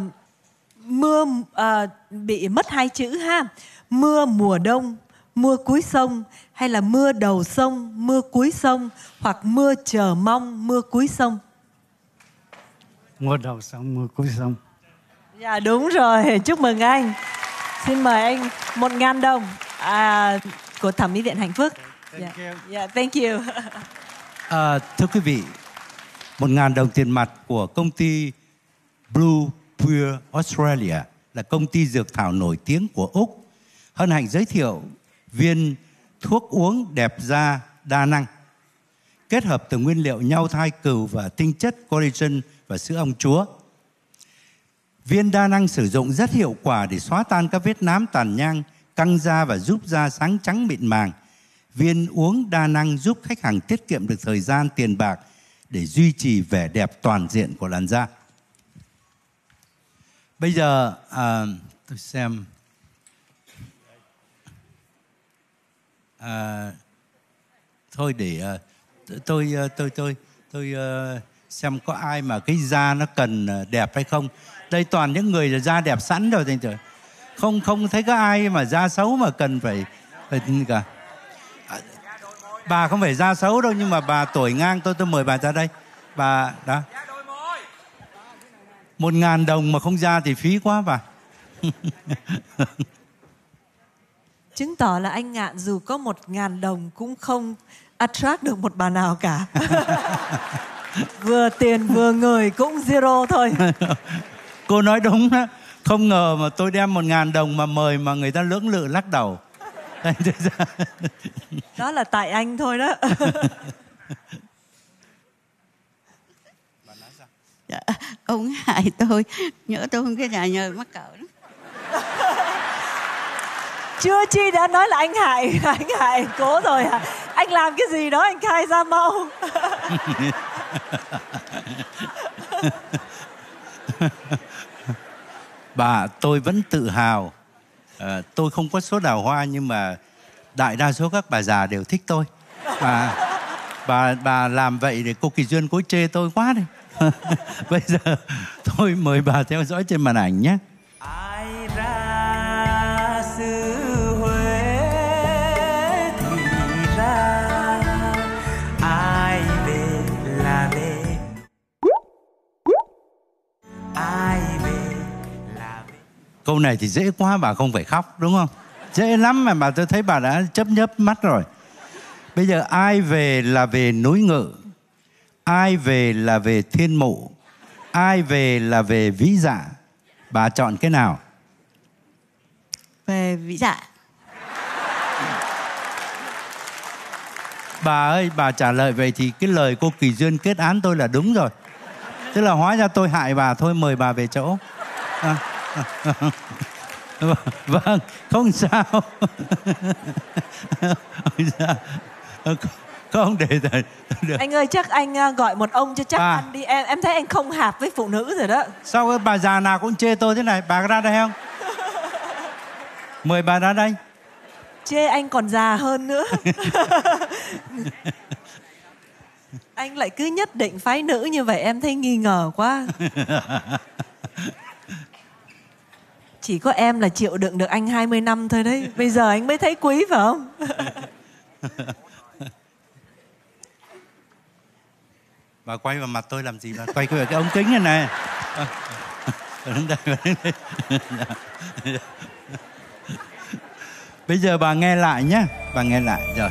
mưa à, bị mất hai chữ ha. Mưa mùa đông, mưa cuối sông, hay là mưa đầu sông, mưa cuối sông, hoặc mưa chờ mong, mưa cuối sông? Mưa đầu sông, mưa cuối sông. Dạ đúng rồi, chúc mừng anh. Xin mời anh một ngàn đồng à, của Thẩm mỹ viện Hạnh Phúc. Thank you. Yeah, thank you. À, thưa quý vị, một ngàn đồng tiền mặt của công ty Blue Pure Australia, là công ty dược thảo nổi tiếng của Úc, hân hạnh giới thiệu viên thuốc uống đẹp da đa năng, kết hợp từ nguyên liệu nhau thai cừu và tinh chất collagen và sữa ong chúa. Viên đa năng sử dụng rất hiệu quả để xóa tan các vết nám tàn nhang, căng da và giúp da sáng trắng mịn màng. Viên uống đa năng giúp khách hàng tiết kiệm được thời gian, tiền bạc để duy trì vẻ đẹp toàn diện của làn da. Bây giờ à, tôi xem à, thôi để tôi tôi tôi tôi, tôi xem có ai mà cái da nó cần đẹp hay không. Đây toàn những người da đẹp sẵn rồi, trời, không không thấy có ai mà da xấu mà cần phải, phải cả. Bà không phải da xấu đâu, nhưng mà bà tuổi ngang tôi, tôi mời bà ra đây. Bà, đó. Một ngàn đồng mà không ra thì phí quá bà. Chứng tỏ là anh Ngạn dù có một ngàn đồng cũng không attract được một bà nào cả. Vừa tiền vừa người cũng zero thôi. Cô nói đúng đó. Không ngờ mà tôi đem một ngàn đồng mà mời mà người ta lưỡng lự lắc đầu. Đó là tại anh thôi đó. Dạ, ông hại tôi, nhỡ tôi không cái nhà nhờ mắc cỡ đó. Chưa chi đã nói là anh hại, anh hại cố rồi hả? Anh làm cái gì đó anh khai ra mau. Bà, tôi vẫn tự hào. À, tôi không có số đào hoa nhưng mà đại đa số các bà già đều thích tôi. Bà, bà, bà làm vậy để cô Kỳ Duyên cố chê tôi quá đi. Bây giờ tôi mời bà theo dõi trên màn ảnh nhé. Ai ra xứ Huế thì ra, ai về là về, ai về là về. Câu này thì dễ quá, bà không phải khóc đúng không? Dễ lắm mà bà, tôi thấy bà đã chớp nhớp mắt rồi. Bây giờ ai về là về núi Ngự, ai về là về Thiên Mụ, ai về là về Vĩ Dạ. Bà chọn cái nào? Về Vĩ Dạ. Bà ơi, bà trả lời vậy thì cái lời cô Kỳ Duyên kết án tôi là đúng rồi. Tức là hóa ra tôi hại bà thôi, mời bà về chỗ. À. Vâng, không sao. Không sao. Không để được. Anh ơi, chắc anh gọi một ông cho chắc bà. Ăn đi em, em thấy anh không hạp với phụ nữ rồi đó. Sao cái bà già nào cũng chê tôi thế này, bà ra đây không? Mời bà ra đây. Chê anh còn già hơn nữa. Anh lại cứ nhất định phái nữ như vậy, em thấy nghi ngờ quá. Chỉ có em là chịu đựng được anh hai mươi năm thôi đấy. Bây giờ anh mới thấy quý phải không? Bà quay vào mặt tôi làm gì, bà quay vào cái ống kính này này. Bây giờ bà nghe lại nhé, bà nghe lại rồi.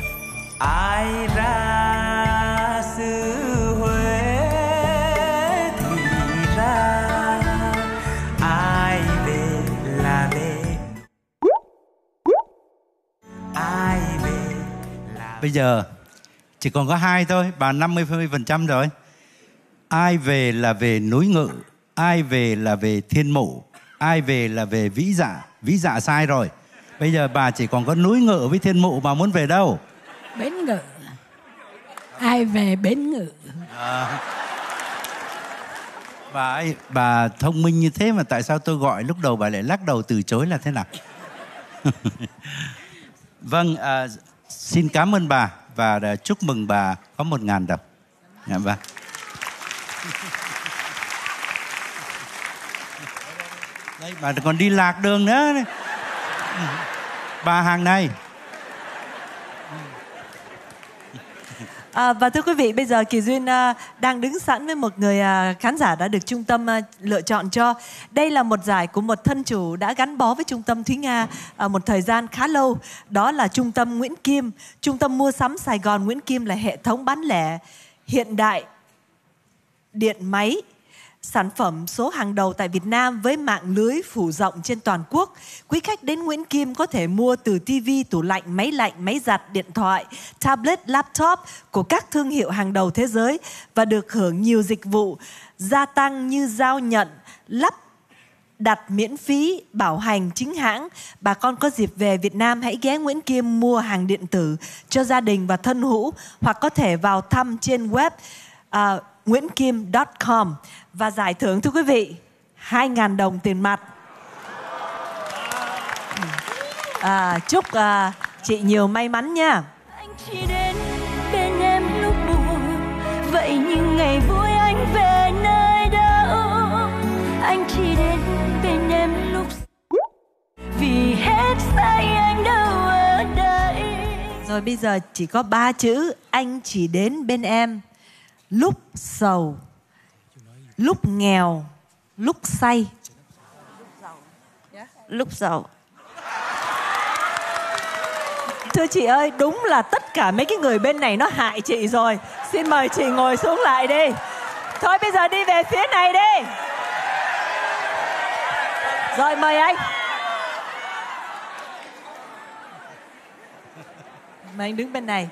Ai ra xứ Huế thì ra, ai về là về, ai về là bây giờ chỉ còn có hai thôi, bà năm mươi phần trăm rồi. Ai về là về núi Ngự, ai về là về Thiên Mụ, ai về là về Vĩ Dạ. Vĩ Dạ sai rồi. Bây giờ bà chỉ còn có núi Ngự với Thiên Mụ, bà muốn về đâu? Bến Ngự. Ai về Bến Ngự? À, bà ấy, bà thông minh như thế mà tại sao tôi gọi lúc đầu bà lại lắc đầu từ chối là thế nào? Vâng, à, xin cảm ơn bà và chúc mừng bà có một ngàn đọc. Vâng. Đây, bà còn đi lạc đường nữa. Bà hàng này. À, và thưa quý vị, bây giờ Kỳ Duyên à, đang đứng sẵn với một người à, khán giả đã được trung tâm à, lựa chọn cho. Đây là một giải của một thân chủ đã gắn bó với trung tâm Thúy Nga à, một thời gian khá lâu. Đó là trung tâm Nguyễn Kim. Trung tâm mua sắm Sài Gòn Nguyễn Kim là hệ thống bán lẻ hiện đại, điện máy, sản phẩm số hàng đầu tại Việt Nam với mạng lưới phủ rộng trên toàn quốc. Quý khách đến Nguyễn Kim có thể mua từ tivi, tủ lạnh, máy lạnh, máy giặt, điện thoại, tablet, laptop của các thương hiệu hàng đầu thế giới và được hưởng nhiều dịch vụ gia tăng như giao nhận, lắp đặt miễn phí, bảo hành chính hãng. Bà con có dịp về Việt Nam hãy ghé Nguyễn Kim mua hàng điện tử cho gia đình và thân hữu, hoặc có thể vào thăm trên web uh, nguyễn kim chấm com. Và giải thưởng thưa quý vị, hai ngàn đồng tiền mặt. À, chúc à, chị nhiều may mắn nha. Anh chỉ đến bên em lúc buồn, vậy nhưng ngày vui anh về nơi đâu. Anh chỉ đến bên em lúc, vì hết say anh đâu ở đây. Rồi bây giờ chỉ có ba chữ: anh chỉ đến bên em lúc sầu, lúc nghèo, lúc say, lúc giàu. Thưa chị ơi, đúng là tất cả mấy cái người bên này nó hại chị rồi. Xin mời chị ngồi xuống lại đi. Thôi bây giờ đi về phía này đi. Rồi mời anh. Mời anh đứng bên này.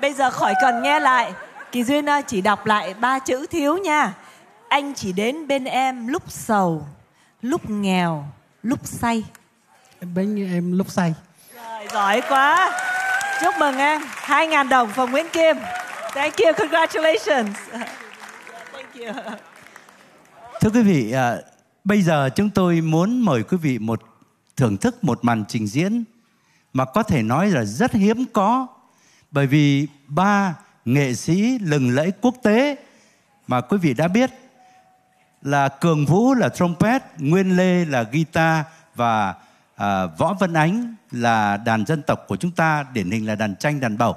Bây giờ khỏi cần nghe lại. Kỳ Duyên chỉ đọc lại ba chữ thiếu nha. Anh chỉ đến bên em lúc sầu, lúc nghèo, lúc say. Bên em lúc say. Trời, giỏi quá. Chúc mừng em. hai ngàn đồng phòng Nguyễn Kim. Thank you, congratulations. Thank you. Thưa quý vị, à, bây giờ chúng tôi muốn mời quý vị một thưởng thức một màn trình diễn mà có thể nói là rất hiếm có, bởi vì ba nghệ sĩ lừng lẫy quốc tế mà quý vị đã biết là Cường Vũ là trumpet, Nguyên Lê là guitar và à, Võ Văn Ánh là đàn dân tộc của chúng ta, điển hình là đàn tranh, đàn bầu.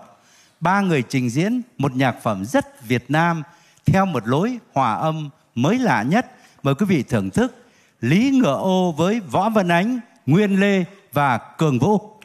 Ba người trình diễn một nhạc phẩm rất Việt Nam theo một lối hòa âm mới lạ nhất. Mời quý vị thưởng thức Lý Ngựa Ô với Võ Văn Ánh, Nguyên Lê và Cường Vũ.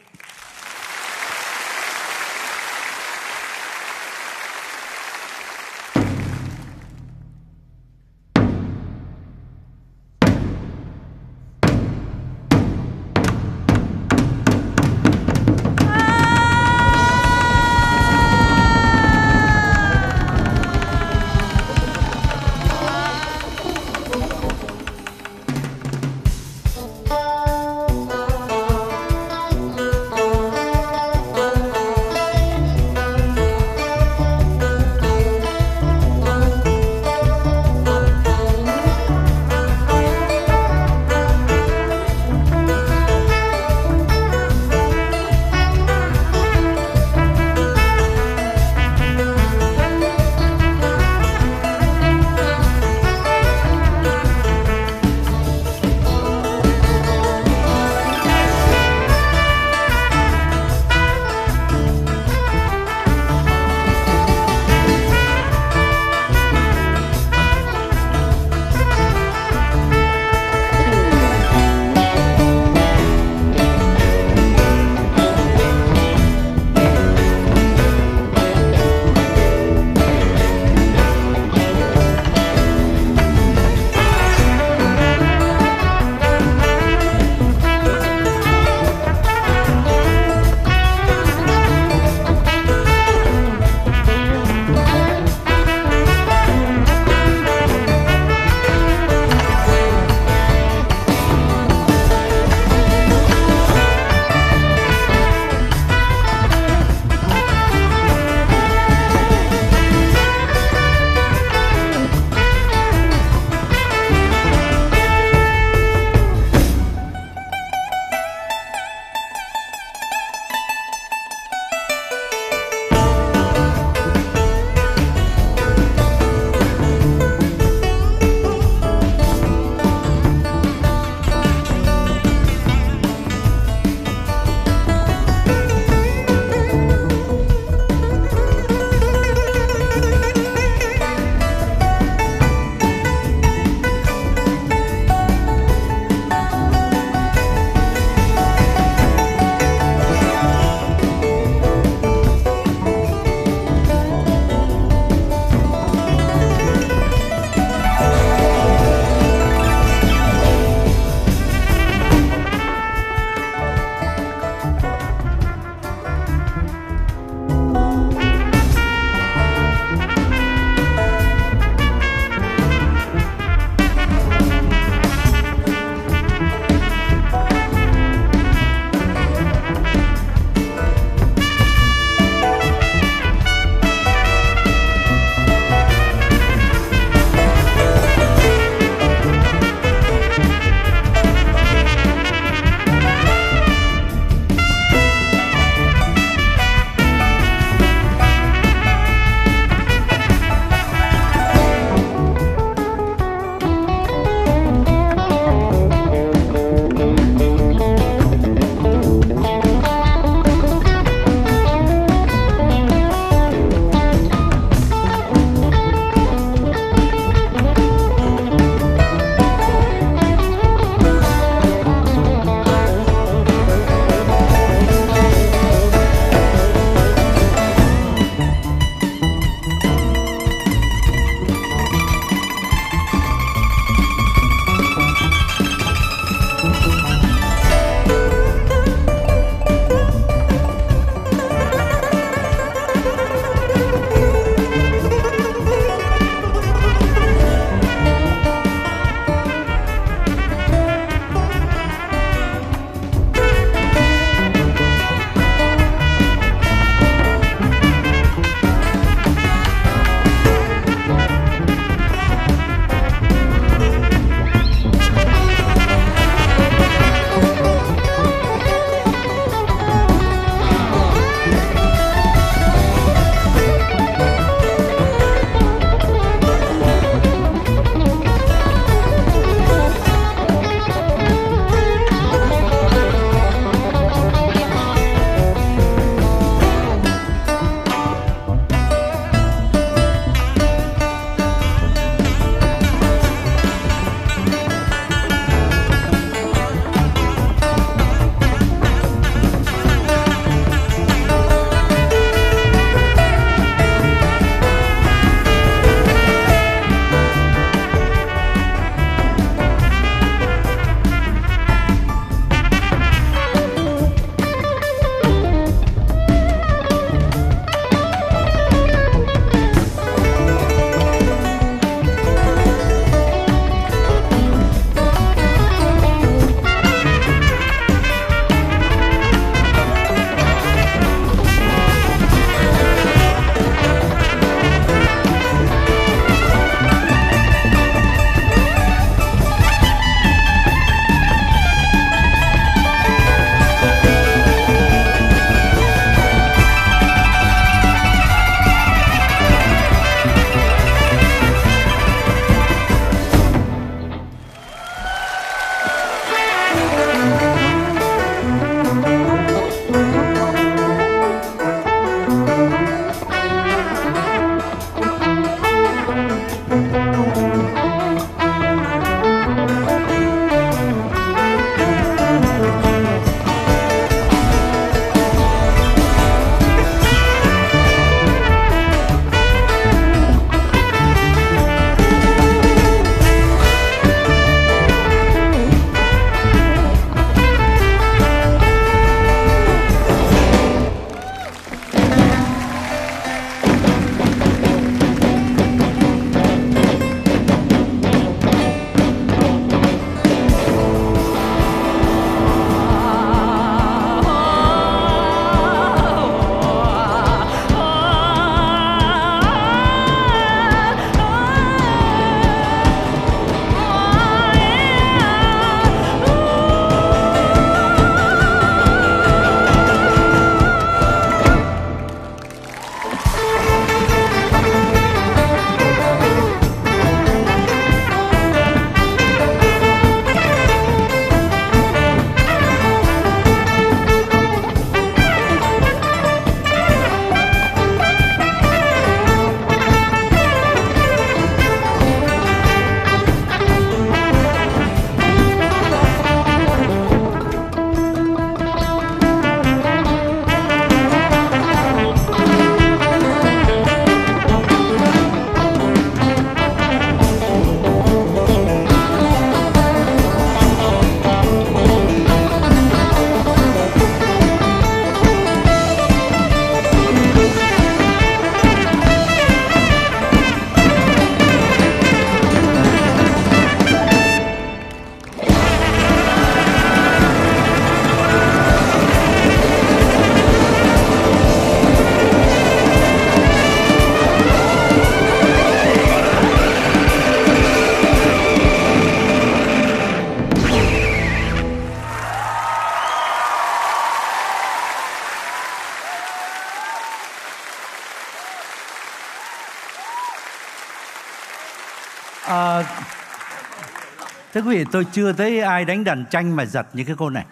Thưa quý vị, tôi chưa thấy ai đánh đàn tranh mà giật như cái cô này.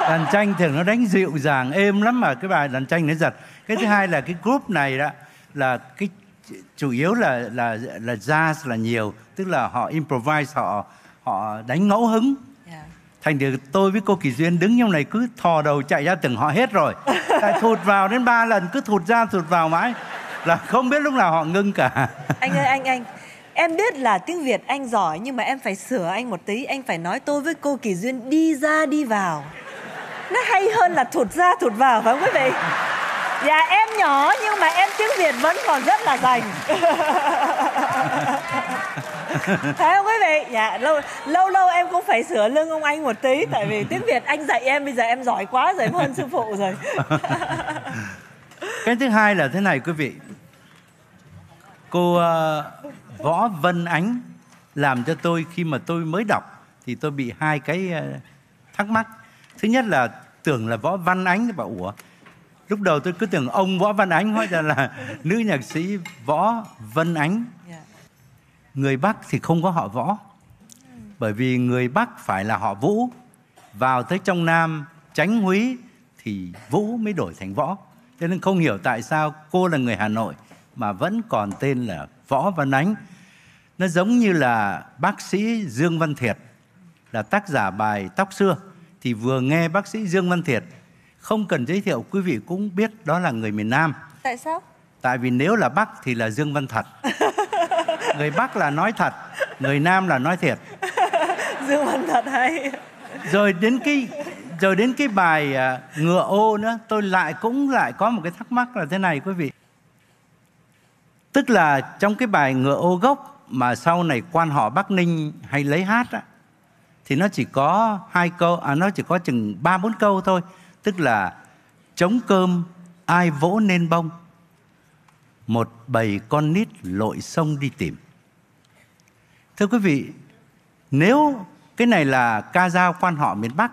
Đàn tranh thường nó đánh dịu dàng, êm lắm mà cái bài đàn tranh nó giật. Cái thứ hai là cái group này đó là cái chủ yếu là là là jazz là nhiều, tức là họ improvise, họ họ đánh ngẫu hứng. Yeah. Thành được tôi với cô Kỳ Duyên đứng trong này cứ thò đầu chạy ra từng họ hết rồi. Tại thụt vào đến ba lần, cứ thụt ra thụt vào mãi là không biết lúc nào họ ngưng cả. Anh ơi, anh anh em biết là tiếng Việt anh giỏi nhưng mà em phải sửa anh một tí, anh phải nói tôi với cô Kỳ Duyên đi ra đi vào. Nó hay hơn là thụt ra thụt vào, phải không quý vị? Dạ em nhỏ nhưng mà em tiếng Việt vẫn còn rất là rành. Phải không quý vị? Dạ lâu lâu lâu em cũng phải sửa lưng ông anh một tí, tại vì tiếng Việt anh dạy em bây giờ em giỏi quá rồi, em hơn sư phụ rồi. Cái thứ hai là thế này quý vị. Cô uh, Võ Văn Ánh làm cho tôi khi mà tôi mới đọc thì tôi bị hai cái uh, thắc mắc. Thứ nhất là tưởng là Võ Văn Ánh, bảo ủa. Lúc đầu tôi cứ tưởng ông Võ Văn Ánh, hóa ra là nữ nhạc sĩ Võ Văn Ánh. Người Bắc thì không có họ Võ, bởi vì người Bắc phải là họ Vũ. Vào tới trong Nam Chánh Húy thì Vũ mới đổi thành Võ. Cho nên không hiểu tại sao cô là người Hà Nội mà vẫn còn tên là Võ Văn Ánh. Nó giống như là bác sĩ Dương Văn Thiệt, là tác giả bài Tóc Xưa. Thì vừa nghe bác sĩ Dương Văn Thiệt, không cần giới thiệu, quý vị cũng biết đó là người miền Nam. Tại sao? Tại vì nếu là Bắc thì là Dương Văn Thật. Người Bắc là nói thật, người Nam là nói thiệt. Dương Văn Thật hay. Rồi đến cái, rồi đến cái bài uh, Ngựa Ô nữa, tôi lại cũng lại có một cái thắc mắc là thế này quý vị. Tức là trong cái bài Ngựa Ô gốc mà sau này quan họ Bắc Ninh hay lấy hát á, thì nó chỉ có hai câu, à, nó chỉ có chừng ba bốn câu thôi. Tức là trống cơm ai vỗ nên bông, một bầy con nít lội sông đi tìm. Thưa quý vị, nếu cái này là ca dao quan họ miền Bắc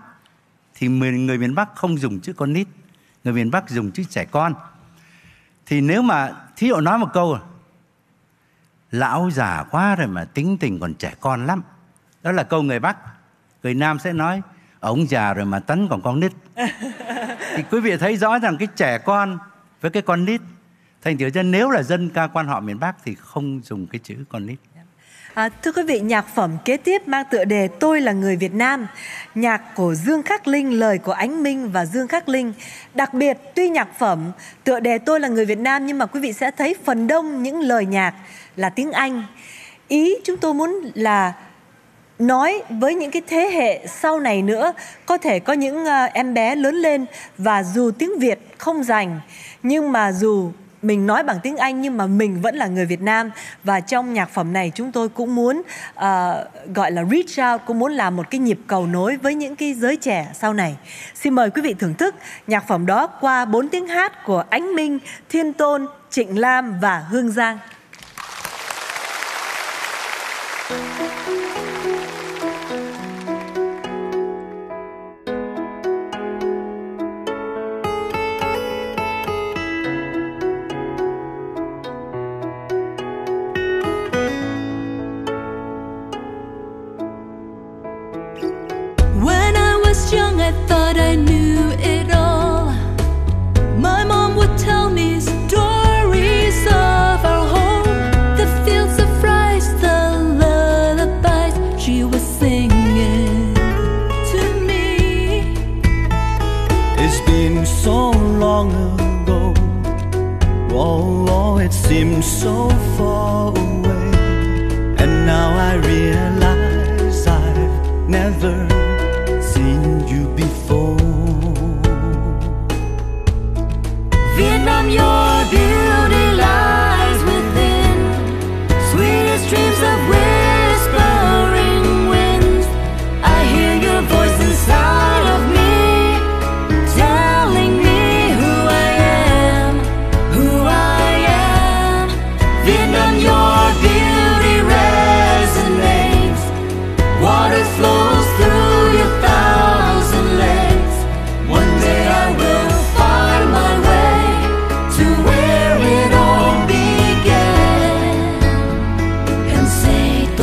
thì người miền Bắc không dùng chữ con nít, người miền Bắc dùng chữ trẻ con. Thì nếu mà thí dụ nói một câu lão già quá rồi mà tính tình còn trẻ con lắm, đó là câu người Bắc. Người Nam sẽ nói ông già rồi mà tánh còn con nít. Thì quý vị thấy rõ rằng cái trẻ con với cái con nít. Thành thử ra nếu là dân ca quan họ miền Bắc thì không dùng cái chữ con nít. À, thưa quý vị, nhạc phẩm kế tiếp mang tựa đề Tôi là người Việt Nam, nhạc của Dương Khắc Linh, lời của Ánh Minh và Dương Khắc Linh. Đặc biệt tuy nhạc phẩm tựa đề Tôi là người Việt Nam nhưng mà quý vị sẽ thấy phần đông những lời nhạc là tiếng Anh. Ý chúng tôi muốn là nói với những cái thế hệ sau này nữa, có thể có những uh, em bé lớn lên và dù tiếng Việt không rành, nhưng mà dù mình nói bằng tiếng Anh nhưng mà mình vẫn là người Việt Nam. Và trong nhạc phẩm này chúng tôi cũng muốn uh, gọi là reach out, cũng muốn làm một cái nhịp cầu nối với những cái giới trẻ sau này. Xin mời quý vị thưởng thức nhạc phẩm đó qua bốn tiếng hát của Ánh Minh, Thiên Tôn, Trịnh Lam và Hương Giang.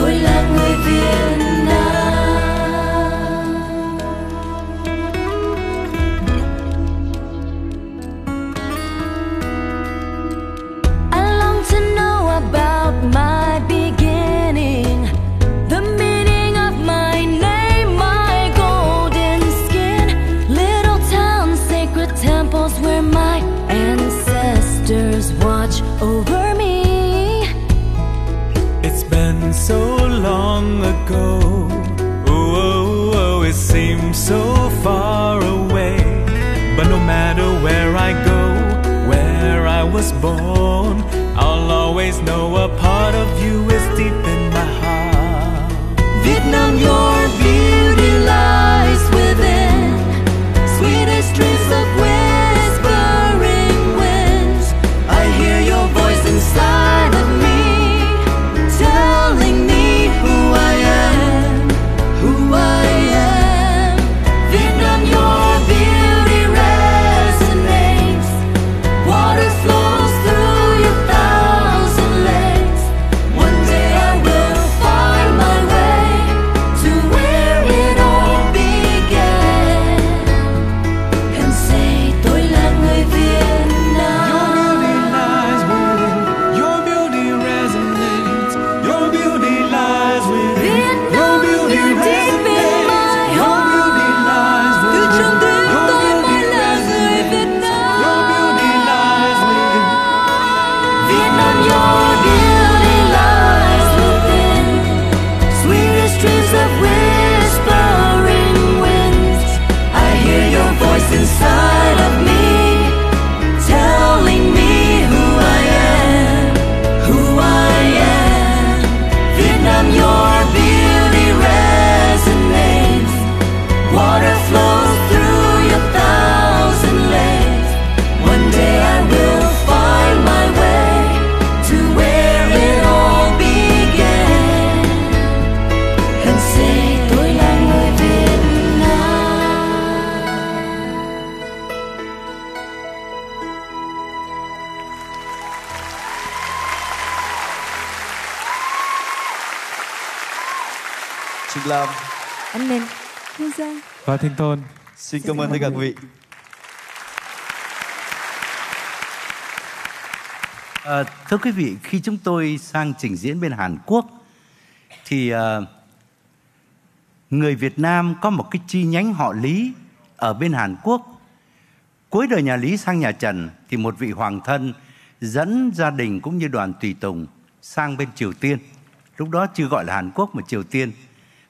Tôi là người Việt Nam. so far away, but no matter where I go, where I was born, I'll always know a part of you is deep in my heart. Vietnam, your beauty lies within, sweetest dreams of whispering winds. I hear your voice inside of me, telling me who I am, who I am. Vietnam, your beauty resonates, water flows through your thousand lakes. One day I will find my way to where it all began and say tôi là người Việt Nam. Your beauty lies within, your beauty resonates, your beauty lies within, your beauty resonates, your beauty lies từ trong tim tôi mới là người Việt Nam. Your beauty lies within, Vietnam, your beauty lies within, sweetest dreams of whispering winds. I hear your voice inside of me, telling me who I am, who I am. Vietnam, your beauty resonates, water flows through your thousand lakes. One day I will find my way to where it all began and say tôi là người Việt Nam. Trịnh Lam, Anh Minh, Hương Giang. Và Thiên Tôn. Xin cảm ơn tất cả quý vị. Ờ, thưa quý vị, khi chúng tôi sang trình diễn bên Hàn Quốc thì ờ, người Việt Nam có một cái chi nhánh họ Lý ở bên Hàn Quốc. Cuối đời nhà Lý sang nhà Trần thì một vị hoàng thân dẫn gia đình cũng như đoàn tùy tùng sang bên Triều Tiên. Lúc đó chưa gọi là Hàn Quốc mà Triều Tiên,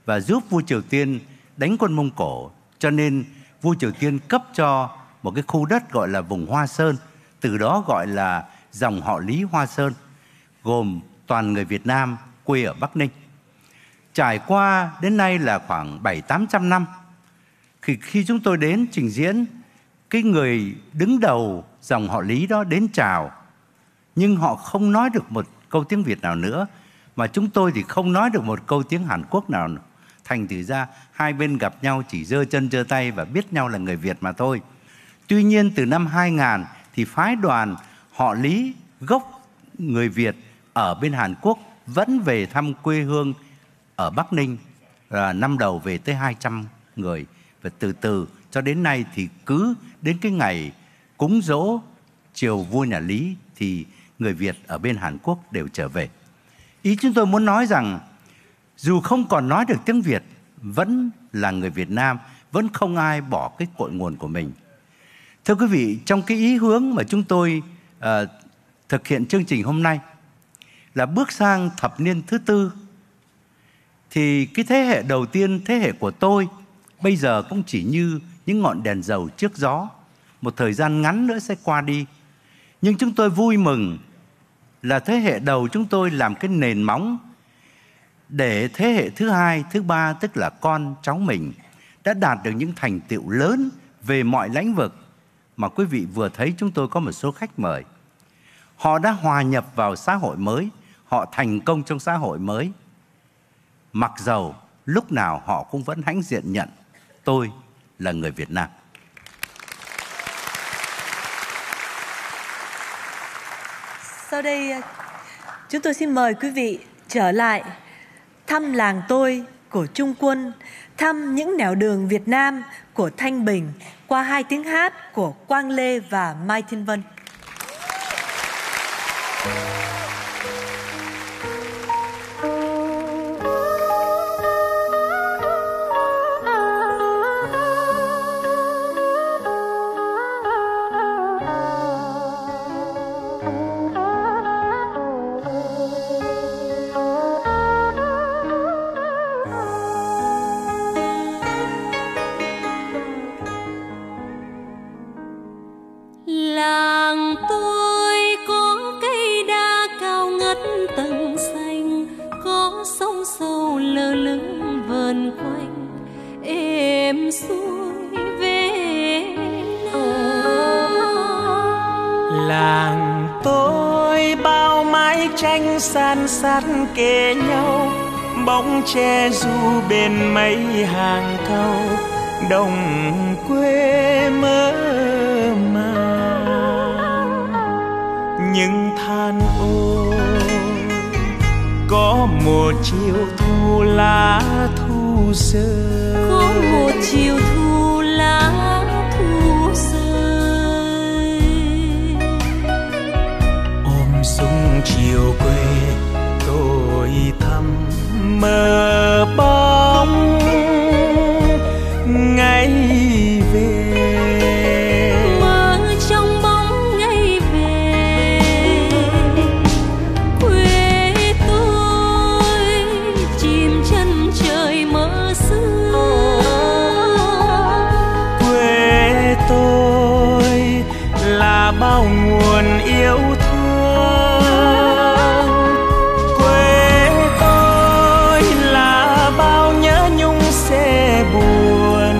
và giúp vua Triều Tiên đánh quân Mông Cổ, cho nên vua Triều Tiên cấp cho một cái khu đất gọi là vùng Hoa Sơn, từ đó gọi là dòng họ Lý Hoa Sơn, gồm toàn người Việt Nam quê ở Bắc Ninh. Trải qua đến nay là khoảng bảy tám trăm năm, khi khi chúng tôi đến trình diễn, cái người đứng đầu dòng họ Lý đó đến chào, nhưng họ không nói được một câu tiếng Việt nào nữa, mà chúng tôi thì không nói được một câu tiếng Hàn Quốc nào. Thành thử ra hai bên gặp nhau chỉ giơ chân giơ tay và biết nhau là người Việt mà thôi. Tuy nhiên từ năm hai nghìn thì phái đoàn họ Lý gốc người Việt ở bên Hàn Quốc vẫn về thăm quê hương ở Bắc Ninh. À, năm đầu về tới hai trăm người, và từ từ cho đến nay thì cứ đến cái ngày cúng dỗ triều vua nhà Lý thì người Việt ở bên Hàn Quốc đều trở về. Ý chúng tôi muốn nói rằng dù không còn nói được tiếng Việt, vẫn là người Việt Nam, vẫn không ai bỏ cái cội nguồn của mình. Thưa quý vị, trong cái ý hướng mà chúng tôi uh, thực hiện chương trình hôm nay là bước sang thập niên thứ tư, thì cái thế hệ đầu tiên, thế hệ của tôi bây giờ cũng chỉ như những ngọn đèn dầu trước gió, một thời gian ngắn nữa sẽ qua đi. Nhưng chúng tôi vui mừng là thế hệ đầu chúng tôi làm cái nền móng để thế hệ thứ hai, thứ ba, tức là con cháu mình, đã đạt được những thành tựu lớn về mọi lĩnh vực mà quý vị vừa thấy chúng tôi có một số khách mời. Họ đã hòa nhập vào xã hội mới, họ thành công trong xã hội mới, mặc dầu lúc nào họ cũng vẫn hãnh diện nhận tôi là người Việt Nam. Sau đây chúng tôi xin mời quý vị trở lại thăm làng tôi của Trung Quân, thăm những nẻo đường Việt Nam của Thanh Bình qua hai tiếng hát của Quang Lê và Mai Thiên Vân. êm xuôi về làng tôi. Bao mái tranh san sát kề nhau, bóng che du bên mấy hàng câu đồng quê mơ màng. Nhưng than ô có một chiều thu lá thu rơi, có một chiều thu lá thu rơi, ôm súng chiều quê tôi thăm mơ bóng ngày về, mơ trong bóng ngày về. Quê tôi chìm chân trời mơ xưa, quê tôi là bao nguồn yêu thương, quê tôi là bao nhớ nhung sẽ buồn,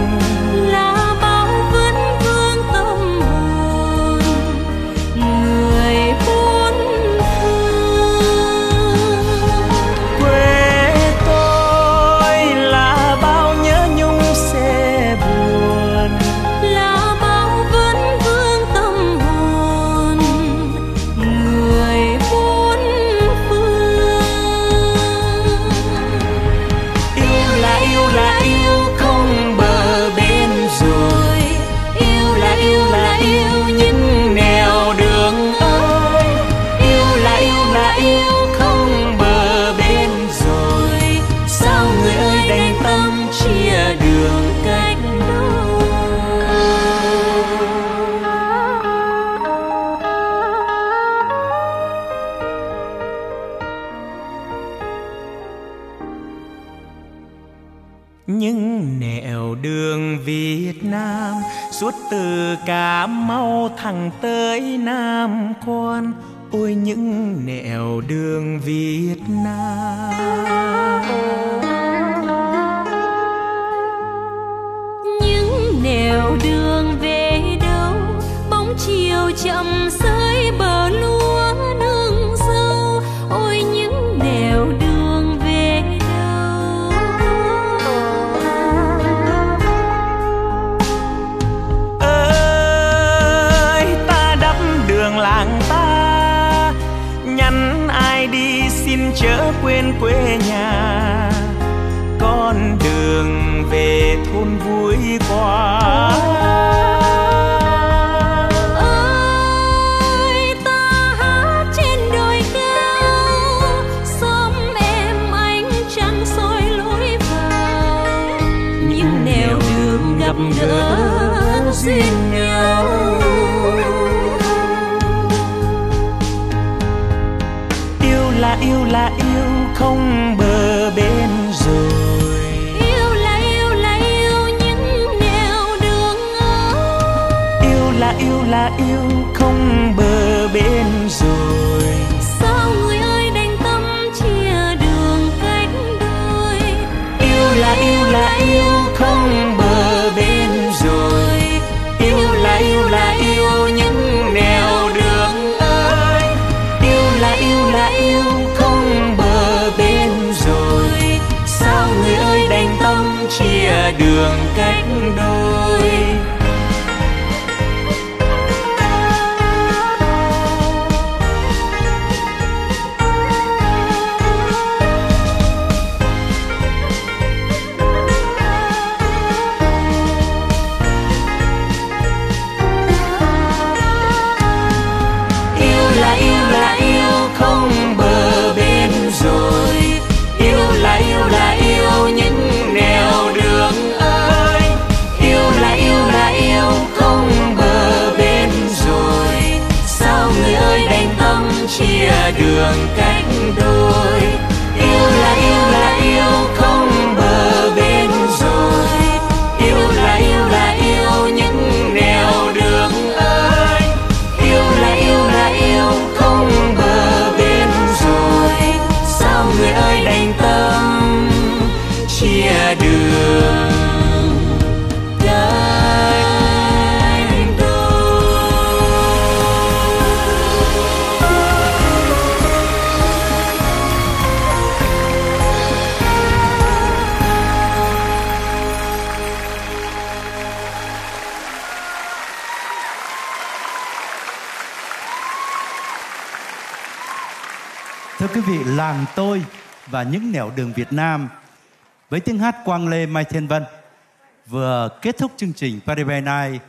từ Cà Mau thẳng tới Nam Quan. Ôi những nẻo đường Việt Nam, những nẻo đường về đâu bóng chiều chậm rơi bờ lúa nương dâu. Ôi những nẻo đường về đâu, làng ta nhắn ai đi xin chớ quên quê nhà, con đường về thôn vui quá. Ơi ta hát trên đồi cao, xóm em ánh trăng soi lối vào, những nẻo đường gặp gỡ duyên nhau. Là yêu là yêu không bờ bên rồi, yêu là yêu là yêu những nẻo đường ơi, yêu là yêu là yêu không bờ bên rồi, sao người ơi đành tâm chia đường cách đôi. Yêu là yêu là yêu không bờ bên rồi, yêu là yêu là yêu những nẻo. Chia đường cách đôi. Yêu là yêu là yêu không bờ bên rồi, yêu là yêu là yêu những nẻo đường ơi, yêu là yêu là quý vị, Làng Tôi và những nẻo đường Việt Nam với tiếng hát Quang Lê Mai Thiên Vân vừa kết thúc chương trình Paris by Night.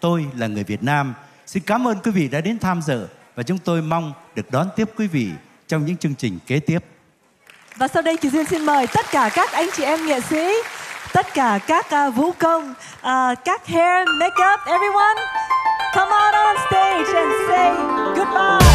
Tôi là người Việt Nam. Xin cảm ơn quý vị đã đến tham dự và chúng tôi mong được đón tiếp quý vị trong những chương trình kế tiếp. Và sau đây chị Duyên xin mời tất cả các anh chị em nghệ sĩ, tất cả các uh, vũ công, uh, các hair, makeup, everyone, come on on stage and say goodbye.